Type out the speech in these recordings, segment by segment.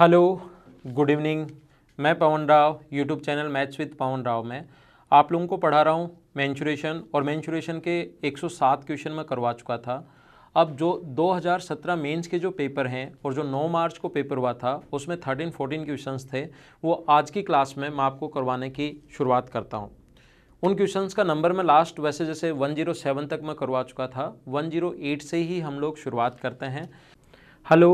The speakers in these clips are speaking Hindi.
हेलो गुड इवनिंग, मैं पवन Rao YouTube channel maths with पवन राव में आप लोगों को पढ़ा रहा हूँ मेंसुरेशन, और मेंसुरेशन के 107 क्वेश्चन मैं करवा चुका था। अब जो 2017 मेंस के जो पेपर हैं और जो 9 मार्च को पेपर हुआ था उसमें 13-14 क्वेश्चंस थे, वो आज की क्लास में मैं आपको करवाने की शुरुआत करता हूँ। उन क्वेश्चंस का नंबर मैं लास्ट वैसे जैसे 107 तक मैं करवा चुका था, 108 से ही हम लोग शुरुआत करते हैं। हेलो,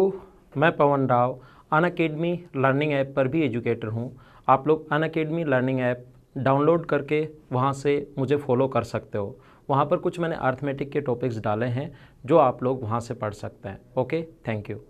मैं पवन राव अनअकैडमी लर्निंग ऐप पर भी एजुकेटर हूं। आप लोग अनअकैडमी लर्निंग ऐप डाउनलोड करके वहां से मुझे फॉलो कर सकते हो। वहां पर कुछ मैंने अर्थमेटिक के टॉपिक्स डाले हैं जो आप लोग वहां से पढ़ सकते हैं। Okay, thank you.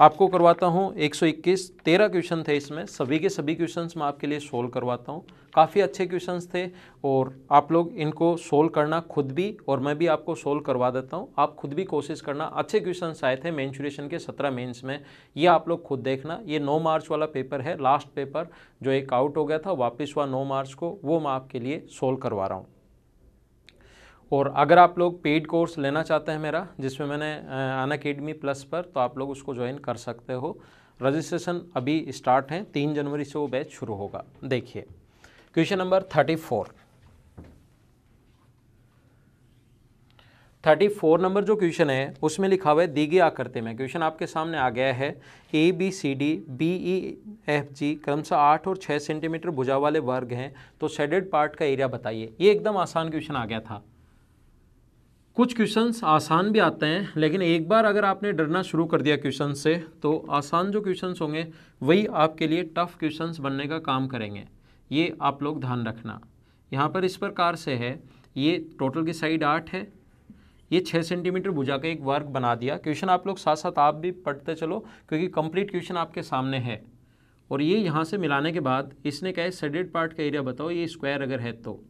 आपको करवाता हूं 121, 13 क्वेश्चन थे इसमें, सभी के सभी क्वेश्चंस मैं आपके लिए सोल्व करवाता हूं। काफ़ी अच्छे क्वेश्चंस थे और आप लोग इनको सोल्व करना खुद भी, और मैं भी आपको सोल्व करवा देता हूं। आप खुद भी कोशिश करना, अच्छे क्वेश्चंस आए थे मेंसुरेशन के 17 मेंस में, ये आप लोग खुद देखना। ये 9 मार्च वाला पेपर है, लास्ट पेपर जो एक आउट हो गया था वापस हुआ 9 मार्च को, वो मैं आपके लिए सोल्व करवा रहा हूँ। और अगर आप लोग पेड कोर्स लेना चाहते हैं मेरा, जिसमें मैंने अनअकैडमी प्लस पर, तो आप लोग उसको ज्वाइन कर सकते हो। रजिस्ट्रेशन अभी स्टार्ट है, 3 जनवरी से वो बैच शुरू होगा। देखिए क्वेश्चन नंबर 34, 34 नंबर जो क्वेश्चन है उसमें लिखा हुआ है दी गई आकृति में, क्वेश्चन आपके सामने आ गया है, A B C D B E F G क्रमशः 8 और 6 सेंटीमीटर भुजा वाले वर्ग हैं, तो शेडेड पार्ट का एरिया बताइए। ये एकदम आसान क्वेश्चन आ गया था। कुछ क्वेश्चंस आसान भी आते हैं, लेकिन एक बार अगर आपने डरना शुरू कर दिया क्वेश्चन से, तो आसान जो क्वेश्चंस होंगे वही आपके लिए टफ क्वेश्चंस बनने का काम करेंगे। ये आप लोग ध्यान रखना। यहाँ पर इस प्रकार से है, ये टोटल की साइड 8 है, ये 6 सेंटीमीटर भुजा का एक वर्ग बना दिया। क्वेश्चन आप लोग साथ साथ आप भी पढ़ते चलो, क्योंकि कंप्लीट क्वेश्चन आपके सामने है। और ये यहाँ से मिलाने के बाद इसने कहा है शेडेड पार्ट का एरिया बताओ, ये स्क्वायर अगर है तो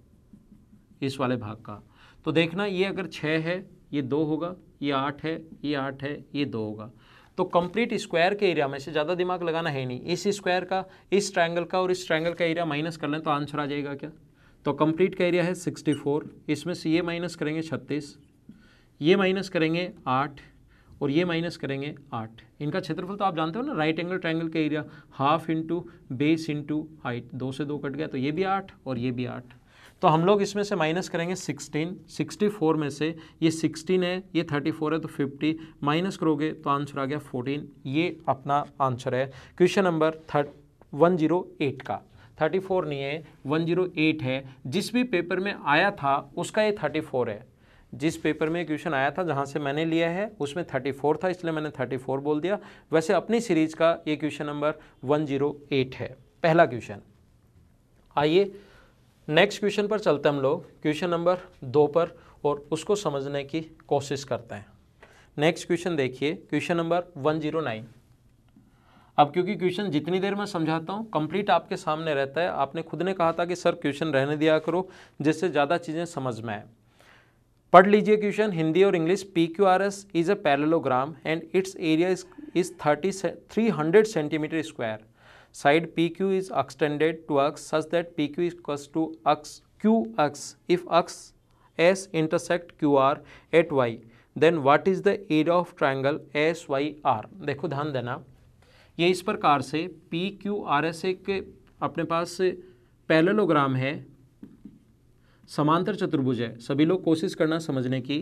इस वाले भाग का, तो देखना ये अगर 6 है ये 2 होगा, ये 8 है ये 8 है ये 2 होगा। तो कंप्लीट स्क्वायर के एरिया में से ज़्यादा दिमाग लगाना है नहीं, इस स्क्वायर का, इस ट्रायंगल का और इस ट्रायंगल का एरिया माइनस कर लें तो आंसर आ जाएगा क्या। तो कंप्लीट का एरिया है 64, इसमें से ये माइनस करेंगे 36, ये माइनस करेंगे 8 और ये माइनस करेंगे 8, इनका क्षेत्रफल तो आप जानते हो ना, राइट एंगल ट्रायंगल का area, half into base into height, 2 से 2 कट गया तो ये भी 8 और ये भी 8। तो हम लोग इसमें से माइनस करेंगे 16, 64 में से ये 16 है, ये 34 है तो 50, माइनस करोगे तो आंसर आ गया 14। ये अपना आंसर है क्वेश्चन नंबर 108 का। 34 नहीं है, 108 है। जिस भी पेपर में आया था उसका ये 34 है। जिस पेपर में क्वेश्चन आया था जहाँ से मैंने लिया है उसमें 34 था, इसलिए मैंने 34 बोल दिया। वैसे अपनी सीरीज का ये क्वेश्चन नंबर 108 है, पहला क्वेश्चन। आइए नेक्स्ट क्वेश्चन पर चलते हम लोग, क्वेश्चन नंबर 2 पर, और उसको समझने की कोशिश करते हैं। नेक्स्ट क्वेश्चन देखिए, क्वेश्चन नंबर 109। अब क्योंकि क्वेश्चन जितनी देर में समझाता हूँ कंप्लीट आपके सामने रहता है, आपने खुद ने कहा था कि सर क्वेश्चन रहने दिया करो जिससे ज़्यादा चीज़ें समझ में आए। पढ़ लीजिए क्वेश्चन, हिंदी और English. PQRS is a parallelogram and it's area is 300 centimetre square. Side PQ is extended to X such that PQ is equals to QX if XS intersect QR at Y, then what is the area of triangle SYR? देखो ध्यान देना, ये इस प्रकार से PQRS एक अपने पास पैरेललोग्राम है, समांतर चतुर्भुज है। सभी लोग कोशिश करना समझने की।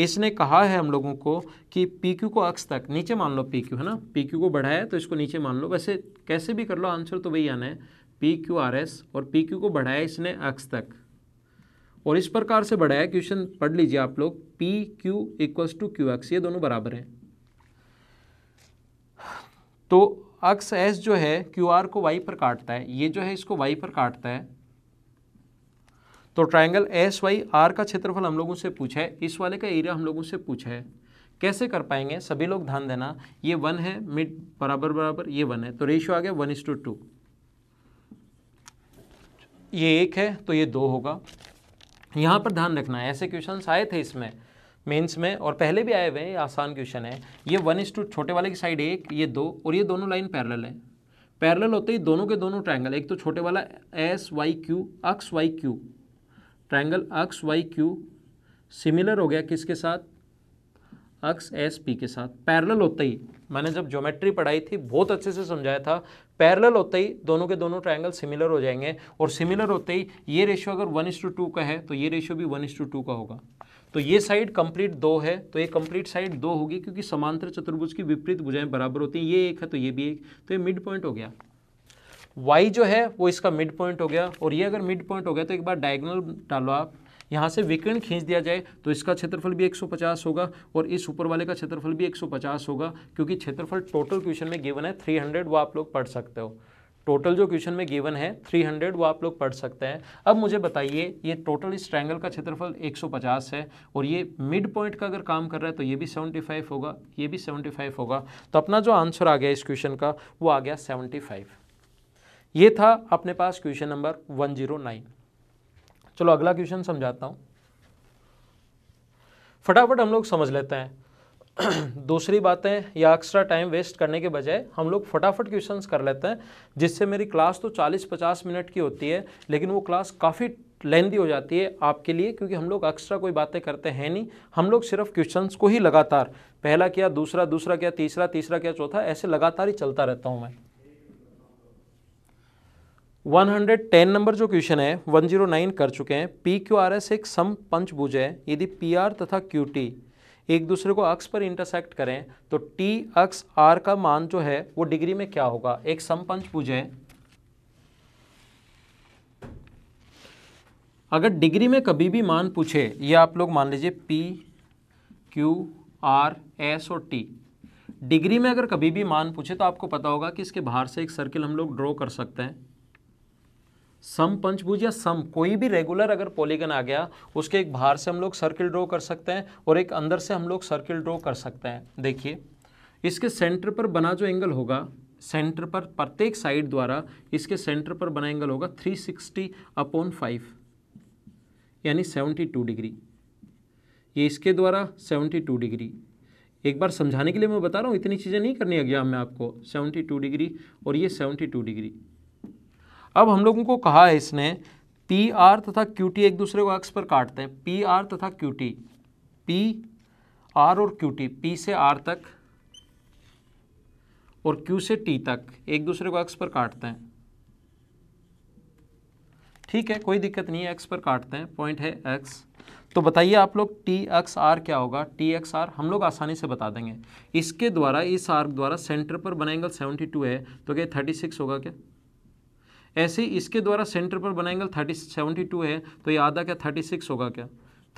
इसने कहा है हम लोगों को कि PQ को अक्ष तक, नीचे मान लो PQ है ना, PQ को बढ़ाया तो इसको नीचे मान लो, वैसे कैसे भी कर लो आंसर तो वही आना है। PQRS और PQ को बढ़ाया इसने अक्ष तक, और इस प्रकार से बढ़ाया। क्वेश्चन पढ़ लीजिए आप लोग, PQ इक्वल्स टू QX, ये दोनों बराबर हैं। तो अक्ष S जो है QR को Y पर काटता है, ये जो है इसको Y पर काटता है। तो ट्रायंगल एस वाई आर का क्षेत्रफल हम लोगों से पूछा है, इस वाले का एरिया हम लोगों से पूछा है। कैसे कर पाएंगे सभी लोग ध्यान देना। ये 1 है, मिड बराबर बराबर ये 1 है, तो रेशियो आ गया 1:2। ये 1 है तो ये 2 होगा। यहाँ पर ध्यान रखना, ऐसे क्वेश्चंस आए थे इसमें मेंस में और पहले भी आए हुए हैं, आसान क्वेश्चन है। ये 1:2, छोटे वाले की साइड 1, ये 2, और ये दोनों लाइन पैरेलल है। पैरेलल होते ही दोनों के दोनों ट्रायंगल, एक तो छोटे वाला एस वाई क्यू, अक्स वाई क्यू, ट्रायंगल अक्स वाई क्यू सिमिलर हो गया किसके साथ, अक्स एस पी के साथ पैरेलल होते ही, मैंने जब ज्योमेट्री पढ़ाई थी बहुत अच्छे से समझाया था, पैरेलल होते ही दोनों के दोनों ट्रायंगल सिमिलर हो जाएंगे, और सिमिलर होते ही ये रेशियो अगर 1:2 का है तो ये रेशियो भी 1:2 का होगा। तो ये साइड कंप्लीट 2 है तो ये कंप्लीट साइड 2 होगी, क्योंकि समांतर चतुर्भुज की विपरीत भुजाएं बराबर होती हैं, ये एक है तो ये भी एक, तो ये मिड पॉइंट हो गया। y जो है वो इसका मिड पॉइंट हो गया, और ये अगर मिड पॉइंट हो गया तो एक बार डायगोनल डालो आप, यहाँ से विकर्ण खींच दिया जाए तो इसका क्षेत्रफल भी 150 होगा और इस ऊपर वाले का क्षेत्रफल भी 150 होगा, क्योंकि क्षेत्रफल टोटल क्वेश्चन में गिवन है 300, वो आप लोग पढ़ सकते हो। टोटल जो क्वेश्चन में गिवन है 300 वो आप लोग पढ़ सकते हैं। अब मुझे बताइए ये टोटल इस ट्रायंगल का क्षेत्रफल 150 है, और ये मिड पॉइंट का अगर काम कर रहा है तो ये भी 75 होगा, ये भी 75 होगा। तो अपना जो आंसर आ गया इस क्वेश्चन का वो आ गया 75। ये था अपने पास क्वेश्चन नंबर 109। चलो अगला क्वेश्चन समझाता हूँ, फटाफट हम लोग समझ लेते हैं। दूसरी बातें या एक्स्ट्रा टाइम वेस्ट करने के बजाय हम लोग फटाफट क्वेश्चंस कर लेते हैं, जिससे मेरी क्लास तो 40-50 मिनट की होती है, लेकिन वो क्लास काफ़ी लेंदी हो जाती है आपके लिए, क्योंकि हम लोग एक्स्ट्रा कोई बातें करते हैं नहीं, हम लोग सिर्फ क्वेश्चंस को ही लगातार, पहला क्या दूसरा, दूसरा क्या तीसरा, तीसरा क्या चौथा, ऐसे लगातार ही चलता रहता हूँ मैं। 110 नंबर जो क्वेश्चन है 109 कर चुके हैं। पी क्यू आर एस एक सम पंचभुज है, यदि पी आर तथा क्यू टी एक दूसरे को अक्ष पर इंटरसेक्ट करें तो टी अक्ष आर का मान जो है वो डिग्री में क्या होगा। एक सम पंचभुज है, अगर डिग्री में कभी भी मान पूछे, ये आप लोग मान लीजिए पी क्यू आर एस और टी, डिग्री में अगर कभी भी मान पूछे तो आपको पता होगा कि इसके बाहर से एक सर्किल हम लोग ड्रॉ कर सकते हैं। सम पंचभुज या सम कोई भी रेगुलर अगर पॉलीगन आ गया, उसके एक बाहर से हम लोग सर्किल ड्रॉ कर सकते हैं और एक अंदर से हम लोग सर्किल ड्रॉ कर सकते हैं। देखिए इसके सेंटर पर बना जो एंगल होगा, सेंटर पर प्रत्येक साइड द्वारा इसके सेंटर पर बना एंगल होगा 360/5 यानी 72 डिग्री, ये इसके द्वारा 72 डिग्री। एक बार समझाने के लिए मैं बता रहा हूँ, इतनी चीज़ें नहीं करनी एग्जाम में आपको। 72 डिग्री और ये 72 डिग्री। अब हम लोगों को कहा है इसने पी आर तथा क्यू टी एक दूसरे को अक्ष पर काटते हैं। पी आर तथा क्यू टी, पी आर और क्यू टी, पी से आर तक और क्यू से टी तक एक दूसरे को अक्ष पर काटते हैं। ठीक है, कोई दिक्कत नहीं है, अक्ष पर काटते हैं, पॉइंट है एक्स। तो बताइए आप लोग टी एक्स आर क्या होगा। टी एक्स आर हम लोग आसानी से बता देंगे, इसके द्वारा, इस आर्क द्वारा सेंटर पर बना एंगल 72 है तो क्या 36 होगा क्या। ऐसे इसके द्वारा सेंटर पर बना एंगल 72 है तो ये आधा क्या 36 होगा क्या।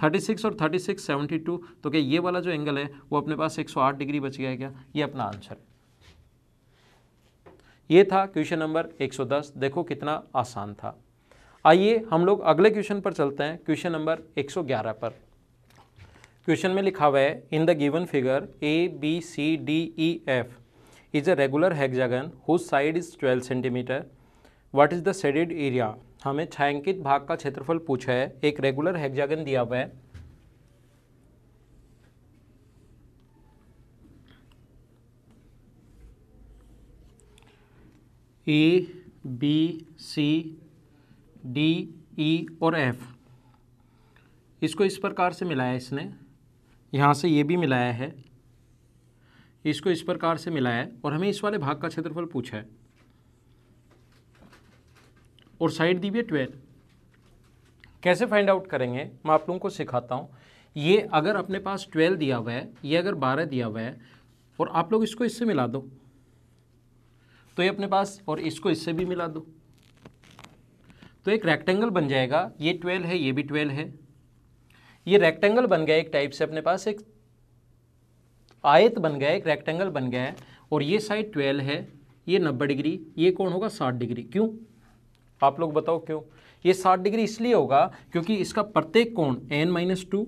36 और 36 72, तो क्या ये वाला जो एंगल है वो अपने पास 108 डिग्री बच गया है क्या। ये अपना आंसर है। ये था क्वेश्चन नंबर 110, देखो कितना आसान था। आइए हम लोग अगले क्वेश्चन पर चलते हैं, क्वेश्चन नंबर 111 पर। क्वेश्चन में लिखा हुआ है in the given figure ABCDEF is a regular hexagon whose side is 12 centimetre, what is the shaded area. हमें छायांकित भाग का क्षेत्रफल पूछा है, एक रेगुलर हेक्सागन दिया हुआ है। ए बी सी डी ई और एफ, इसको इस प्रकार से मिलाया है इसने, यहाँ से ये भी मिलाया है, इसको इस प्रकार से मिलाया है, और हमें इस वाले भाग का क्षेत्रफल पूछा है, और साइड दी हुई है 12। कैसे फाइंड आउट करेंगे मैं आप लोगों को सिखाता हूँ। ये अगर अपने पास 12 दिया हुआ है, ये अगर 12 दिया हुआ है, और आप लोग इसको इससे मिला दो तो ये अपने पास, और इसको इससे भी मिला दो तो एक रेक्टेंगल बन जाएगा। ये 12 है, ये भी 12 है, ये रेक्टेंगल बन गया एक टाइप से, अपने पास एक आयत बन गया, एक रेक्टेंगल बन गया है। और ये साइड 12 है, ये 90 डिग्री, ये कोण होगा 60 डिग्री। क्यों आप लोग बताओ क्यों ये 60 डिग्री इसलिए होगा क्योंकि इसका प्रत्येक कोण n-2,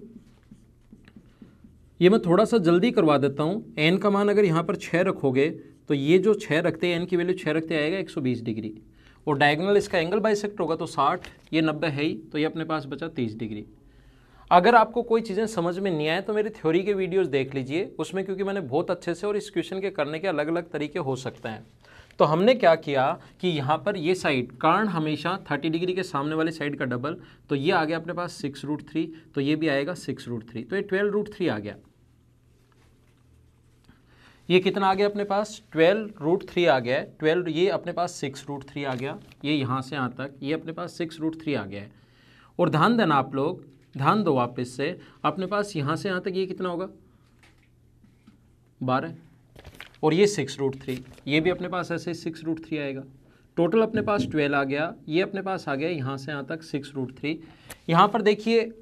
ये मैं थोड़ा सा जल्दी करवा देता हूँ। n का मान अगर यहाँ पर 6 रखोगे तो ये जो 6 रखते हैं, n की वैल्यू 6 रखते आएगा 120 डिग्री, और डायगोनल इसका एंगल बाइसेक्ट होगा तो 60, ये 90 है ही, तो ये अपने पास बचा 30 डिग्री। अगर आपको कोई चीज़ें समझ में नहीं आए तो मेरी थ्योरी के वीडियोज़ देख लीजिए, उसमें क्योंकि मैंने बहुत अच्छे से, और इस क्वेश्चन के करने के अलग अलग तरीके हो सकते हैं। तो हमने क्या किया कि यहाँ पर ये साइड, कारण हमेशा 30 डिग्री के सामने वाली साइड का डबल, तो ये आ गया अपने पास 6√3, तो ये भी आएगा 6√3, तो ये 12√3 आ गया। ये कितना आ गया अपने पास 12√3 आ गया है 12, ये अपने पास 6√3 आ गया, ये यहाँ से यहाँ तक ये अपने पास 6√3 आ गया है। और ध्यान देना आप लोग, ध्यान दो वापस से, अपने पास यहाँ से यहाँ तक ये कितना होगा 12 और ये 6√3, ये भी अपने पास ऐसे 6√3 आएगा। टोटल अपने पास 12 आ गया, ये अपने पास आ गया यहाँ से यहाँ तक 6√3। यहाँ पर देखिए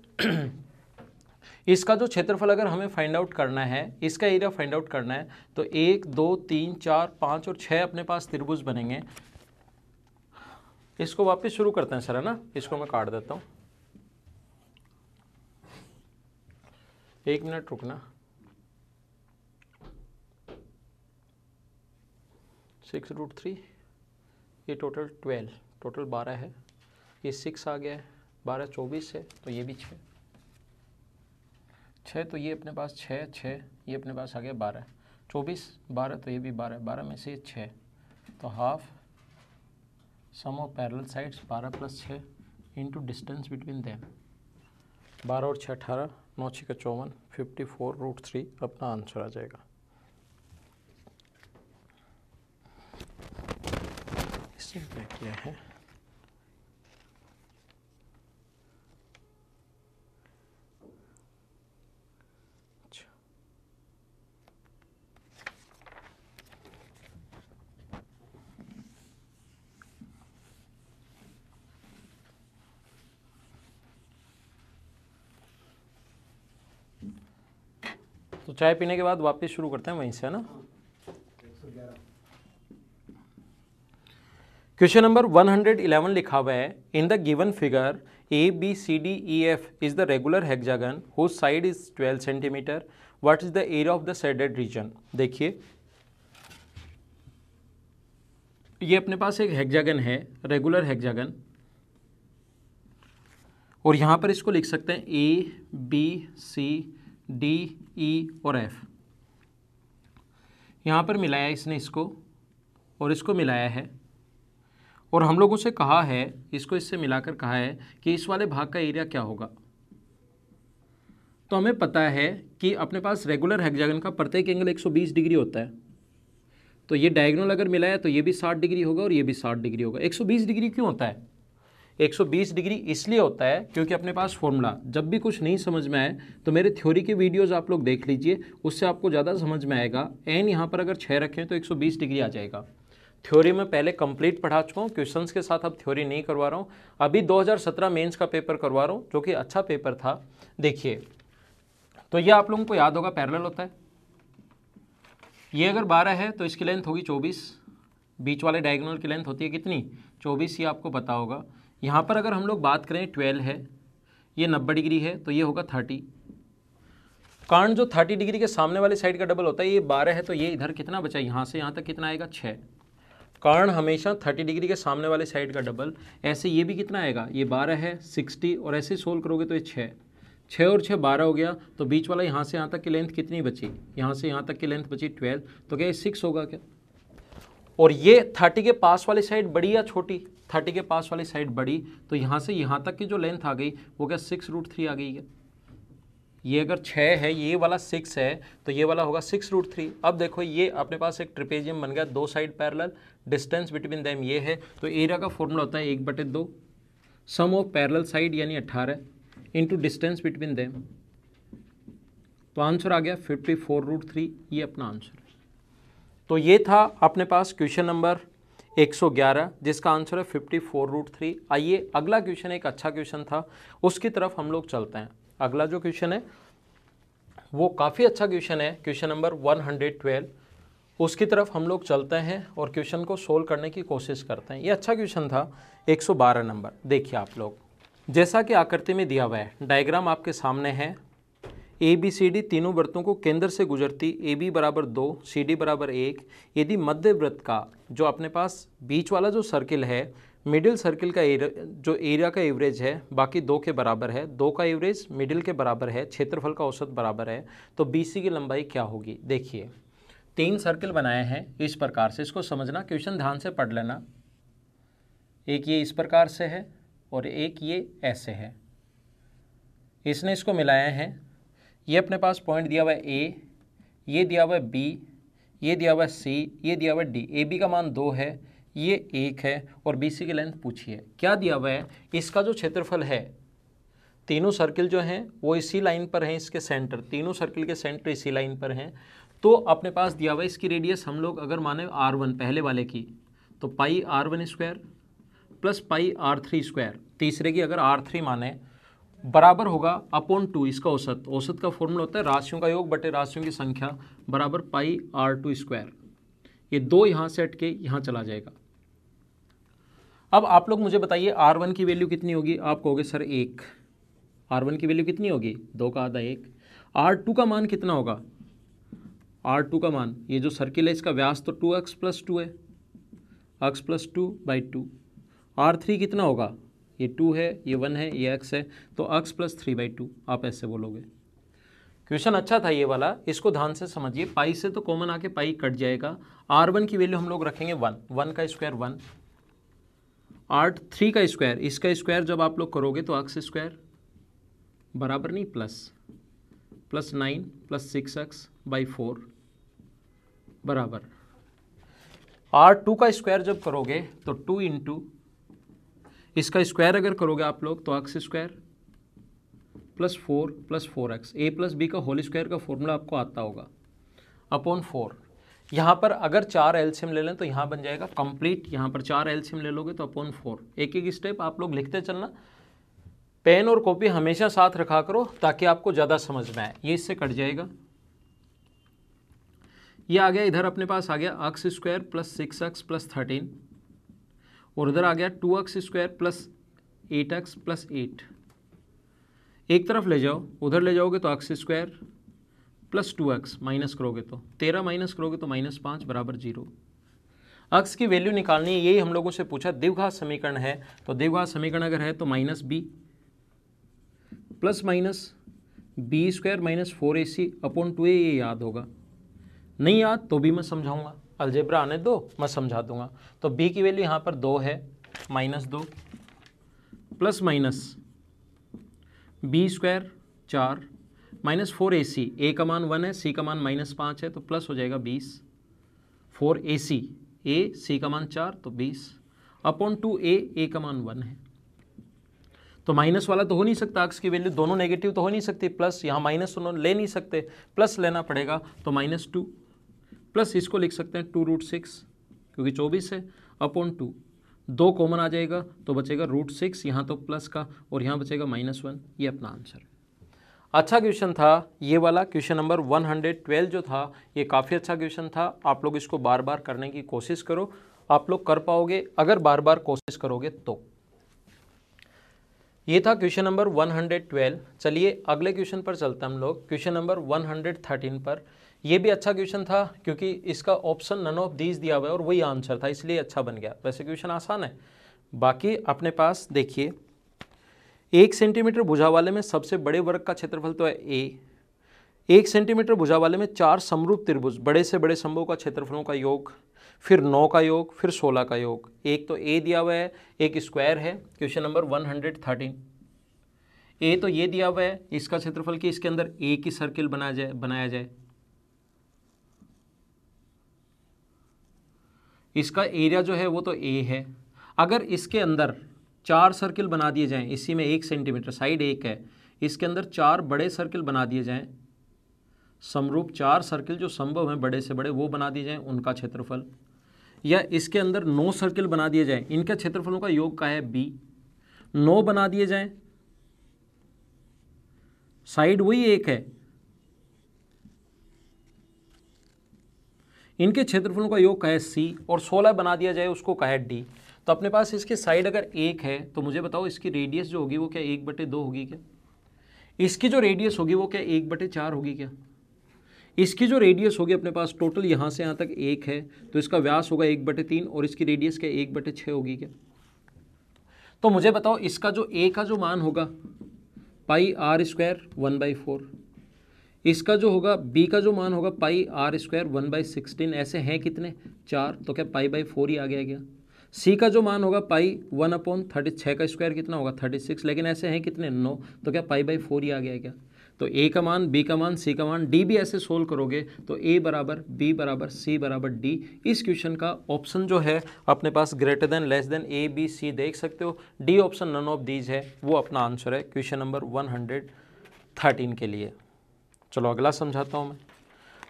इसका जो क्षेत्रफल अगर हमें फाइंड आउट करना है, इसका एरिया फाइंड आउट करना है, तो 1 2 3 4 5 और 6 अपने पास त्रिभुज बनेंगे। इसको वापस शुरू करते हैं सर, है ना, इसको मैं काट देता हूँ, एक मिनट रुकना। 6√3 ये टोटल 12, टोटल 12 है, ये 6 आ गया है, 12 24 है, तो ये भी 6 तो ये अपने पास 6 ये अपने पास आ गया 12 24 12, तो ये भी 12 में से 6, तो half sum of parallel sides 12 + 6 into distance between them. 12 और 6 18, 9 6 54, 54√3 अपना आंसर आ जाएगा। इसमें क्या किया है, तो चाय पीने के बाद वापस शुरू करते हैं वहीं से, है ना। क्वेश्चन नंबर 111 लिखा हुआ है, in the given figure ABCDEF is the regular hexagon whose side is 12 centimetre, what is the area of the shaded region. देखिए ये अपने पास एक हेक्सागन है, रेगुलर हेक्सागन, और यहाँ पर इसको लिख सकते हैं A B C D E और F। यहाँ पर मिलाया इसने इसको और इसको मिलाया है, और हम लोगों से कहा है, इसको इससे मिलाकर कहा है कि इस वाले भाग का एरिया क्या होगा। तो हमें पता है कि अपने पास रेगुलर हेक्सागन का प्रत्येक एंगल 120 डिग्री होता है, तो ये डायगोनल अगर मिलाया तो ये भी 60 डिग्री होगा और ये भी 60 डिग्री होगा। 120 डिग्री क्यों होता है, 120 डिग्री इसलिए होता है क्योंकि अपने पास फॉर्मूला, जब भी कुछ नहीं समझ में आए तो मेरे थ्योरी के वीडियोस आप लोग देख लीजिए, उससे आपको ज़्यादा समझ में आएगा। एन यहाँ पर अगर 6 रखें तो 120 डिग्री आ जाएगा। थ्योरी में पहले कंप्लीट पढ़ा चुका हूँ, क्वेश्चंस के साथ अब थ्योरी नहीं करवा रहा हूँ, अभी 2017 मेन्स का पेपर करवा रहा हूँ जो कि अच्छा पेपर था। देखिए तो ये आप लोगों को याद होगा पैरेलल होता है, ये अगर 12 है तो इसकी लेंथ होगी 24, बीच वाले डायगोनल की लेंथ होती है कितनी 24, ये आपको पता होगा। यहाँ पर अगर हम लोग बात करें 12 है, ये 90 डिग्री है तो ये होगा 30, कारण जो 30 डिग्री के सामने वाली साइड का डबल होता है, ये 12 है तो ये इधर कितना बचा, यहाँ से यहाँ तक कितना आएगा 6, कारण हमेशा 30 डिग्री के सामने वाले साइड का डबल। ऐसे ये भी कितना आएगा, ये 12 है 60, और ऐसे सोल्व करोगे तो ये 6 और 6 12 हो गया, तो बीच वाला यहाँ से यहाँ तक की लेंथ कितनी बची, यहाँ से यहाँ तक की लेंथ बची 12, तो क्या ये 6 होगा क्या। और ये 30 के पास वाली साइड बड़ी या छोटी, 30 के पास वाली साइड बड़ी, तो यहाँ से यहाँ तक की जो लेंथ आ गई वो क्या 6√3 आ गई है। ये अगर 6 है, ये वाला 6 है तो ये वाला होगा 6√3। अब देखो ये अपने पास एक ट्रिपेजियम बन गया, दो side parallel, distance between them ये है, तो एरिया का फॉर्मूला होता है 1/2 सम ऑफ पैरेलल साइड यानी 18 इंटू डिस्टेंस बिटवीन देम। तो आंसर आ गया 54√3, ये अपना आंसर। तो ये था अपने पास क्वेश्चन नंबर 111 जिसका आंसर है 54√3। आइए अगला क्वेश्चन, एक अच्छा क्वेश्चन था, उसकी तरफ हम लोग चलते हैं। अगला जो क्वेश्चन है वो काफ़ी अच्छा क्वेश्चन है, क्वेश्चन नंबर 112, उसकी तरफ हम लोग चलते हैं और क्वेश्चन को सोल्व करने की कोशिश करते हैं। ये अच्छा क्वेश्चन था 112 नंबर। देखिए आप लोग, जैसा कि आकृति में दिया हुआ है, डायग्राम आपके सामने है, ABCD तीनों वृत्तों को केंद्र से गुजरती AB बराबर 2, CD बराबर 1, यदि मध्य वृत्त का जो अपने पास बीच वाला जो सर्किल है, मिडिल सर्किल का एरिया, जो एरिया का एवरेज है बाकी 2 के बराबर है, 2 का एवरेज मिडिल के बराबर है, क्षेत्रफल का औसत बराबर है, तो BC की लंबाई क्या होगी। देखिए 3 सर्किल बनाए हैं इस प्रकार से, इसको समझना, क्वेश्चन ध्यान से पढ़ लेना। एक ये इस प्रकार से है और एक ये ऐसे है, इसने इसको मिलाया है। ये अपने पास पॉइंट दिया हुआ है A, ये दिया हुआ है B, ये दिया हुआ सी, ये दिया हुआ डी। ए बी का मान 2 है, ये 1 है और बी सी की लेंथ पूछी है। क्या दिया हुआ है, इसका जो क्षेत्रफल है, तीनों सर्किल जो हैं वो इसी लाइन पर हैं, इसके सेंटर, तीनों सर्किल के सेंटर इसी लाइन पर हैं। तो अपने पास दिया हुआ है इसकी रेडियस हम लोग अगर माने R1 पहले वाले की तो pi R1 square plus pi R3 square, तीसरे की अगर R3 माने बराबर होगा अपॉन 2 इसका औसत। औसत का फॉर्मूला होता है राशियों का योग बटे राशियों की संख्या बराबर पाई R2 स्क्वायर। ये 2 यहाँ से हट के यहाँ चला जाएगा। अब आप लोग मुझे बताइए R1 की वैल्यू कितनी होगी, आप कहोगे सर 1। R1 की वैल्यू कितनी होगी, 2 का आधा 1। R2 का मान कितना होगा, R2 का मान, ये जो सर्किल है इसका व्यास तो 2x+2 है, x+2/2। R3 कितना होगा, ये 2 है, ये 1 है, ये x है, तो x+3/2 आप ऐसे बोलोगे। क्वेश्चन अच्छा था ये वाला, इसको ध्यान से समझिए। पाई से तो कॉमन आके पाई कट जाएगा। R1 की वैल्यू हम लोग रखेंगे 1 का स्क्वायर 1। R3 का स्क्वायर, इसका स्क्वायर जब आप लोग करोगे तो x स्क्वायर बराबर नहीं प्लस 9 + 6x/4 बराबर। R2 का स्क्वायर जब करोगे तो 2 इसका स्क्वायर अगर करोगे आप लोग तो x square + 4 + 4x। A plus B का होल स्क्वायर का फॉर्मूला आपको आता होगा अपॉन 4। यहाँ पर अगर 4 एलसीएम ले लें तो यहाँ बन जाएगा कंप्लीट, यहाँ पर 4 एलसीएम ले लोगे तो अपॉन 4। एक एक स्टेप आप लोग लिखते चलना, पेन और कॉपी हमेशा साथ रखा करो ताकि आपको ज़्यादा समझ में आए। ये इससे कट जाएगा, ये आ गया, इधर अपने पास आ गया x स्क्वायर + 6x + 13 और उधर आ गया 2x स्क्वायर + 8x + 8। एक तरफ ले जाओ, उधर ले जाओगे तो x स्क्वायर + 2x, माइनस करोगे तो 13 माइनस करोगे तो -5 बराबर 0। x की वैल्यू निकालनी है, यही हम लोगों से पूछा। द्विघात समीकरण है तो द्विघात समीकरण अगर है तो -b ± b² - 4ac upon 2a, ये याद होगा, नहीं याद तो भी मैं समझाऊंगा, अलजेब्रा आने दो मैं समझा दूंगा। तो b की वैल्यू यहाँ पर 2 है, -2 ± b² 4 -4ac। a का मान 1 है, c का मान -5 है, तो प्लस हो जाएगा 20, 4ac, a c का मान 4 तो 20 अपॉन 2a, a का मान 1 है। तो माइनस वाला तो हो नहीं सकता, x की वैल्यू दोनों नेगेटिव तो हो नहीं सकती, प्लस यहाँ माइनस उन्होंने ले नहीं सकते, प्लस लेना पड़ेगा तो -2 प्लस इसको लिख सकते हैं 2√6 क्योंकि 24 है अपॉन 2। 2 कॉमन आ जाएगा तो बचेगा √6, यहाँ तो प्लस का और यहाँ बचेगा -1। ये अपना आंसर। अच्छा क्वेश्चन था ये वाला, क्वेश्चन नंबर 112 जो था ये काफ़ी अच्छा क्वेश्चन था। आप लोग इसको बार बार करने की कोशिश करो, आप लोग कर पाओगे अगर बार बार कोशिश करोगे तो। ये था क्वेश्चन नंबर 112। चलिए अगले क्वेश्चन पर चलते हैं हम लोग, क्वेश्चन नंबर 113 पर। यह भी अच्छा क्वेश्चन था क्योंकि इसका ऑप्शन नन ऑफ दीज दिया हुआ है और वही आंसर था इसलिए अच्छा बन गया। वैसे क्वेश्चन आसान है। बाकी अपने पास देखिए, 1 सेंटीमीटर भुजा वाले में सबसे बड़े वर्ग का क्षेत्रफल तो है ए। 1 सेंटीमीटर भुजा वाले में 4 समरूप त्रिभुज बड़े से बड़े समूहों का क्षेत्रफलों का योग, फिर 9 का योग, फिर 16 का योग। एक तो ए दिया हुआ है, एक स्क्वायर है, क्वेश्चन नंबर 113। ए तो ये दिया हुआ है, इसका क्षेत्रफल कि इसके अंदर ए की सर्किल बनाया जाए। इसका एरिया जो है वो तो ए है। अगर इसके अंदर 4 सर्किल बना दिए जाएं, इसी में 1 सेंटीमीटर साइड 1 है, इसके अंदर 4 बड़े सर्किल बना दिए जाएं, समरूप 4 सर्किल जो संभव हैं बड़े से बड़े वो बना दिए जाएं, उनका क्षेत्रफल, या इसके अंदर 9 सर्किल बना दिए जाएं, इनके क्षेत्रफलों का योग का है बी। 9 बना दिए जाएं, साइड वही 1 है, इनके क्षेत्रफलों का योग का है सी, और 16 बना दिया जाए उसको का है डी। तो अपने पास इसकी साइड अगर 1 है तो मुझे बताओ इसकी रेडियस जो होगी वो क्या 1/2 होगी क्या? इसकी जो रेडियस होगी वो क्या 1/4 होगी क्या? इसकी जो रेडियस होगी अपने पास टोटल यहाँ से यहाँ तक 1 है तो इसका व्यास होगा 1/3 और इसकी रेडियस क्या 1/6 होगी क्या? तो मुझे बताओ इसका जो ए का जो मान होगा पाई R² 1/4, इसका जो होगा बी का जो मान होगा पाई R² 1/16, ऐसे हैं कितने 4 तो क्या π/4 ही आ गया क्या? सी का जो मान होगा पाई 1/36 का स्क्वायर कितना होगा 36, लेकिन ऐसे हैं कितने 9 तो क्या π/4 ही आ गया क्या? तो ए का मान, बी का मान, सी का मान, डी भी ऐसे सोल्व करोगे तो ए बराबर, बी बराबर, सी बराबर डी। इस क्वेश्चन का ऑप्शन जो है अपने पास greater than, less than, A B C देख सकते हो। D option none of these है, वो अपना आंसर है क्वेश्चन नंबर 113 के लिए। चलो अगला समझाता हूँ मैं।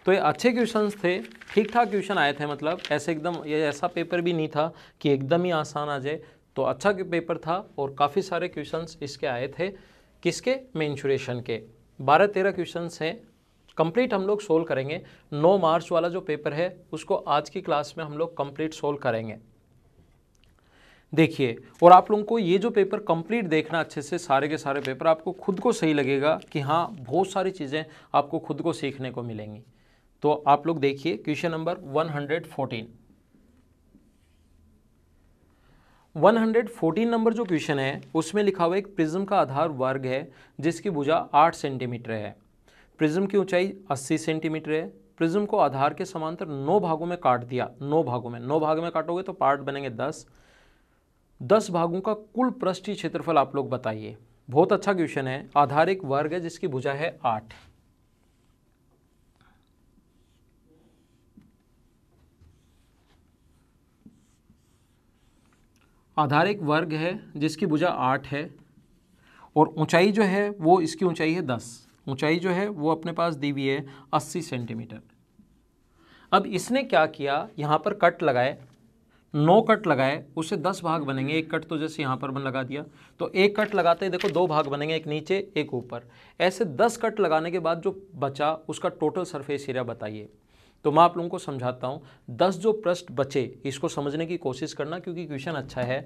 तो ये अच्छे क्वेश्चंस थे, ठीक ठाक क्वेश्चन आए थे, मतलब ऐसे एकदम, ये ऐसा पेपर भी नहीं था कि एकदम ही आसान आ जाए। तो अच्छा पेपर था और काफ़ी सारे क्वेश्चंस इसके आए थे। किसके? मेंसुरेशन के। 12-13 क्वेश्चंस हैं, कंप्लीट हम लोग सोल्व करेंगे। 9 मार्च वाला जो पेपर है उसको आज की क्लास में हम लोग कंप्लीट सोल्व करेंगे। देखिए, और आप लोगों को ये जो पेपर कंप्लीट देखना अच्छे से, सारे के सारे पेपर आपको खुद को सही लगेगा कि हाँ बहुत सारी चीज़ें आपको खुद को सीखने को मिलेंगी। तो आप लोग देखिए क्वेश्चन नंबर 114 नंबर जो क्वेश्चन है उसमें लिखा हुआ एक प्रिज्म का आधार वर्ग है जिसकी भुजा 8 सेंटीमीटर है, प्रिज्म की ऊंचाई 80 सेंटीमीटर है, प्रिज्म को आधार के समांतर 9 भागों में काट दिया। 9 भाग में काटोगे तो पार्ट बनेंगे 10 भागों का कुल पृष्ठीय क्षेत्रफल आप लोग बताइए। बहुत अच्छा क्वेश्चन है। आधार एक वर्ग है जिसकी भुजा है 8। आधार एक वर्ग है जिसकी भुजा 8 है और ऊंचाई जो है वो, इसकी ऊंचाई है 10, ऊंचाई जो है वो अपने पास दी हुई है 80 सेंटीमीटर। अब इसने क्या किया, यहाँ पर कट लगाए, 9 कट लगाए, उससे 10 भाग बनेंगे। एक कट तो जैसे यहाँ पर लगा दिया, तो एक कट लगाते ही देखो 2 भाग बनेंगे, एक नीचे एक ऊपर। ऐसे 10 कट लगाने के बाद जो बचा उसका टोटल सरफेस एरिया बताइए। तो मैं आप लोगों को समझाता हूँ। 10 जो पृष्ठ बचे इसको समझने की कोशिश करना क्योंकि क्वेश्चन अच्छा है।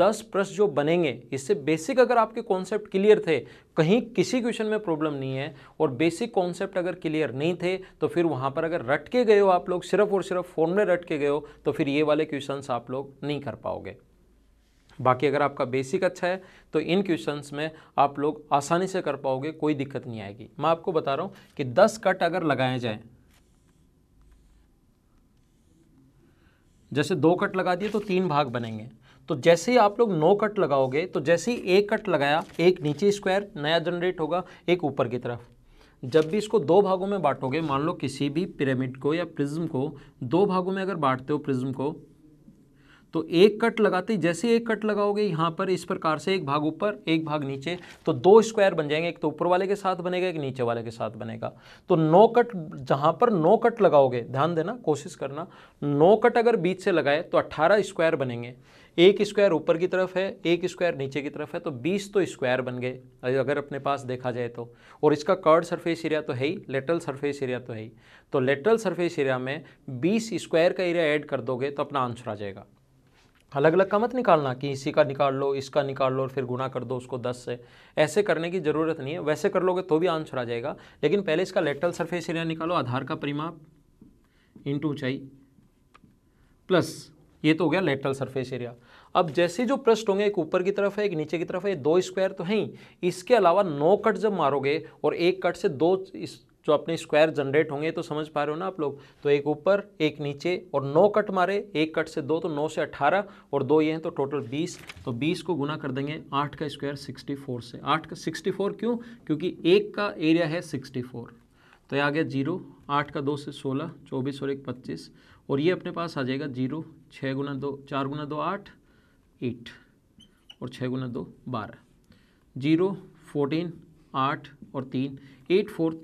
10 पृष्ठ जो बनेंगे, इससे बेसिक अगर आपके कॉन्सेप्ट क्लियर थे, कहीं किसी क्वेश्चन में प्रॉब्लम नहीं है, और बेसिक कॉन्सेप्ट अगर क्लियर नहीं थे तो फिर वहाँ पर अगर रट के गए हो आप लोग, सिर्फ और सिर्फ फॉर्मूले रट के गए हो, तो फिर ये वाले क्वेश्चंस आप लोग नहीं कर पाओगे। बाकी अगर आपका बेसिक अच्छा है तो इन क्वेश्चंस में आप लोग आसानी से कर पाओगे, कोई दिक्कत नहीं आएगी। मैं आपको बता रहा हूँ कि 10 कट अगर लगाए जाएँ, जैसे 2 कट लगा दिए तो 3 भाग बनेंगे। तो जैसे ही आप लोग 9 कट लगाओगे, तो जैसे ही एक कट लगाया, एक नीचे स्क्वायर नया जनरेट होगा, एक ऊपर की तरफ। जब भी इसको 2 भागों में बांटोगे, मान लो किसी भी पिरामिड को या प्रिज्म को 2 भागों में अगर बांटते हो प्रिज्म को, तो एक कट लगाते ही जैसे एक कट लगाओगे यहाँ पर, इस प्रकार से एक भाग ऊपर एक भाग नीचे, तो 2 स्क्वायर बन जाएंगे। एक तो ऊपर वाले के साथ बनेगा, एक नीचे वाले के साथ बनेगा। तो 9 कट, जहाँ पर 9 कट लगाओगे, ध्यान देना, कोशिश करना, 9 कट अगर बीच से लगाए तो 18 स्क्वायर बनेंगे। एक स्क्वायर ऊपर की तरफ है, एक स्क्वायर नीचे की तरफ है, तो 20 तो स्क्वायर बन गए अगर अपने पास देखा जाए तो। और इसका कर्ड सरफेस एरिया तो है ही, लेटरल सरफेस एरिया तो है ही। तो लेटरल सरफेस एरिया में 20 स्क्वायर का एरिया ऐड कर दोगे तो अपना आंसर आ जाएगा। अलग अलग का मत निकालना कि इसी का निकाल लो, इसका निकाल लो और फिर गुणा कर दो उसको 10 से, ऐसे करने की ज़रूरत नहीं है। वैसे कर लोगे तो भी आंसर आ जाएगा, लेकिन पहले इसका लेटरल सरफेस एरिया निकालो, आधार का परिमाप इंटू ऊंचाई प्लस, ये तो हो गया लेटरल सरफेस एरिया। अब जैसे जो पृष्ठ होंगे, एक ऊपर की तरफ है एक नीचे की तरफ है, ये 2 स्क्वायर तो हैं ही, इसके अलावा 9 कट जब मारोगे और एक कट से 2 जो अपने स्क्वायर जनरेट होंगे, तो समझ पा रहे हो ना आप लोग। तो एक ऊपर एक नीचे, और 9 कट मारे, एक कट से 2, तो 9 से 18 और 2 ये हैं, तो टोटल 20। तो 20 को गुना कर देंगे 8 का स्क्वायर 64 से। 8 का 64 क्यों? क्योंकि एक का एरिया है 64, तो ये आ गया 0। 8 का 2 से 16, 24 और एक 25, और ये अपने पास आ जाएगा 0। 6 गुना 2, 4 गुना 2 8, और 6 गुना 2 12, 0 14 8 और 3 8 4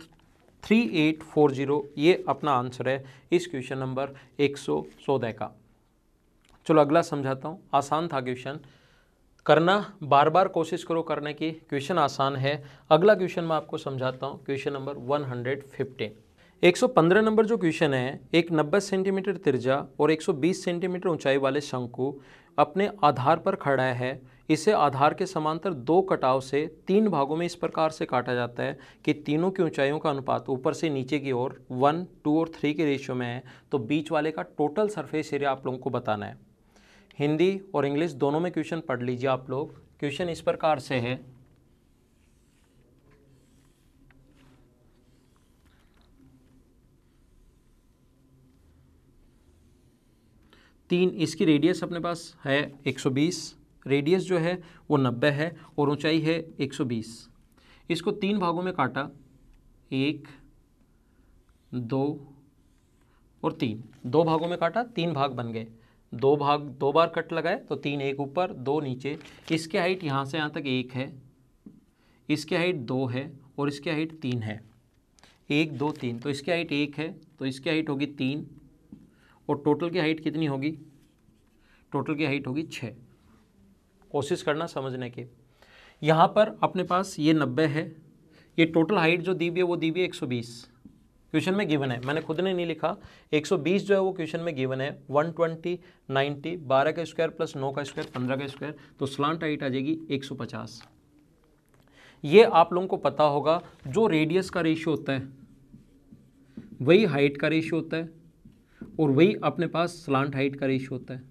3840। ये अपना आंसर है इस क्वेश्चन नंबर 114 का। चलो अगला समझाता हूँ। आसान था क्वेश्चन, करना बार बार कोशिश करो करने की, क्वेश्चन आसान है। अगला क्वेश्चन मैं आपको समझाता हूँ, क्वेश्चन नंबर 115। 115 नंबर जो क्वेश्चन है, एक 90 सेंटीमीटर त्रिज्या और 120 सेंटीमीटर ऊंचाई वाले शंकु अपने आधार पर खड़ा है। इसे आधार के समांतर 2 कटाव से 3 भागों में इस प्रकार से काटा जाता है कि तीनों की ऊंचाइयों का अनुपात ऊपर से नीचे की ओर 1, 2 और 3 के रेशियो में है। तो बीच वाले का टोटल सरफेस एरिया आप लोगों को बताना है। हिंदी और इंग्लिश दोनों में क्वेश्चन पढ़ लीजिए आप लोग। क्वेश्चन इस प्रकार से है, इसकी रेडियस अपने पास है 120, रेडियस जो है वो 90 है और ऊंचाई है 120। इसको 3 भागों में काटा एक, दो और तीन, दो भागों में काटा, तीन भाग बन गए। दो भाग दो बार कट लगाए तो तीन, एक ऊपर दो नीचे। इसकी हाइट यहाँ से यहाँ तक एक है, इसकी हाइट दो है और इसकी हाइट तीन है। एक दो तीन, तो इसकी हाइट एक है तो इसकी हाइट होगी तीन और टोटल की हाइट कितनी होगी? टोटल की हाइट होगी छः। कोशिश करना समझने की। यहाँ पर अपने पास ये 90 है, ये टोटल हाइट जो दी हुई है वो दी हुई है 120, क्वेश्चन में गिवन है, मैंने खुद ने नहीं लिखा। 120 जो है वो क्वेश्चन में गिवन है। 120, 90, 12 का स्क्वायर प्लस 9 का स्क्वायर 15 का स्क्वायर, तो स्लांट हाइट आ जाएगी 150। ये आप लोगों को पता होगा, जो रेडियस का रेशियो होता है वही हाइट का रेशियो होता है और वही अपने पास स्लांट हाइट का रेशियो होता है।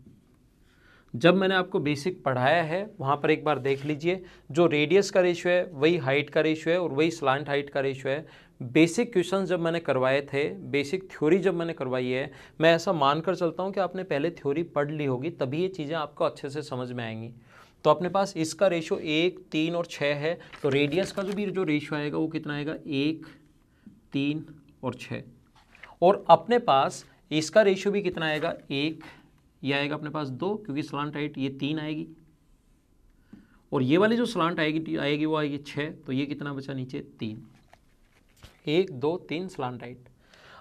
जब मैंने आपको बेसिक पढ़ाया है वहाँ पर एक बार देख लीजिए, जो रेडियस का रेशियो है वही हाइट का रेशियो है और वही स्लांट हाइट का रेशियो है। बेसिक क्वेश्चन जब मैंने करवाए थे, बेसिक थ्योरी जब मैंने करवाई है, मैं ऐसा मानकर चलता हूँ कि आपने पहले थ्योरी पढ़ ली होगी, तभी ये चीज़ें आपको अच्छे से समझ में आएंगी। तो अपने पास इसका रेशियो एक, तीन और छः है, तो रेडियस का जो रेशियो आएगा वो कितना आएगा? एक, तीन और छः। और अपने पास इसका रेशियो भी कितना आएगा? एक, ये आएगा अपने पास दो, क्योंकि स्लांट हाइट ये तीन आएगी और ये वाली जो स्लांट आएगी वो आएगी छः, तो ये कितना बचा नीचे? तीन। एक दो तीन स्लांट हाइट।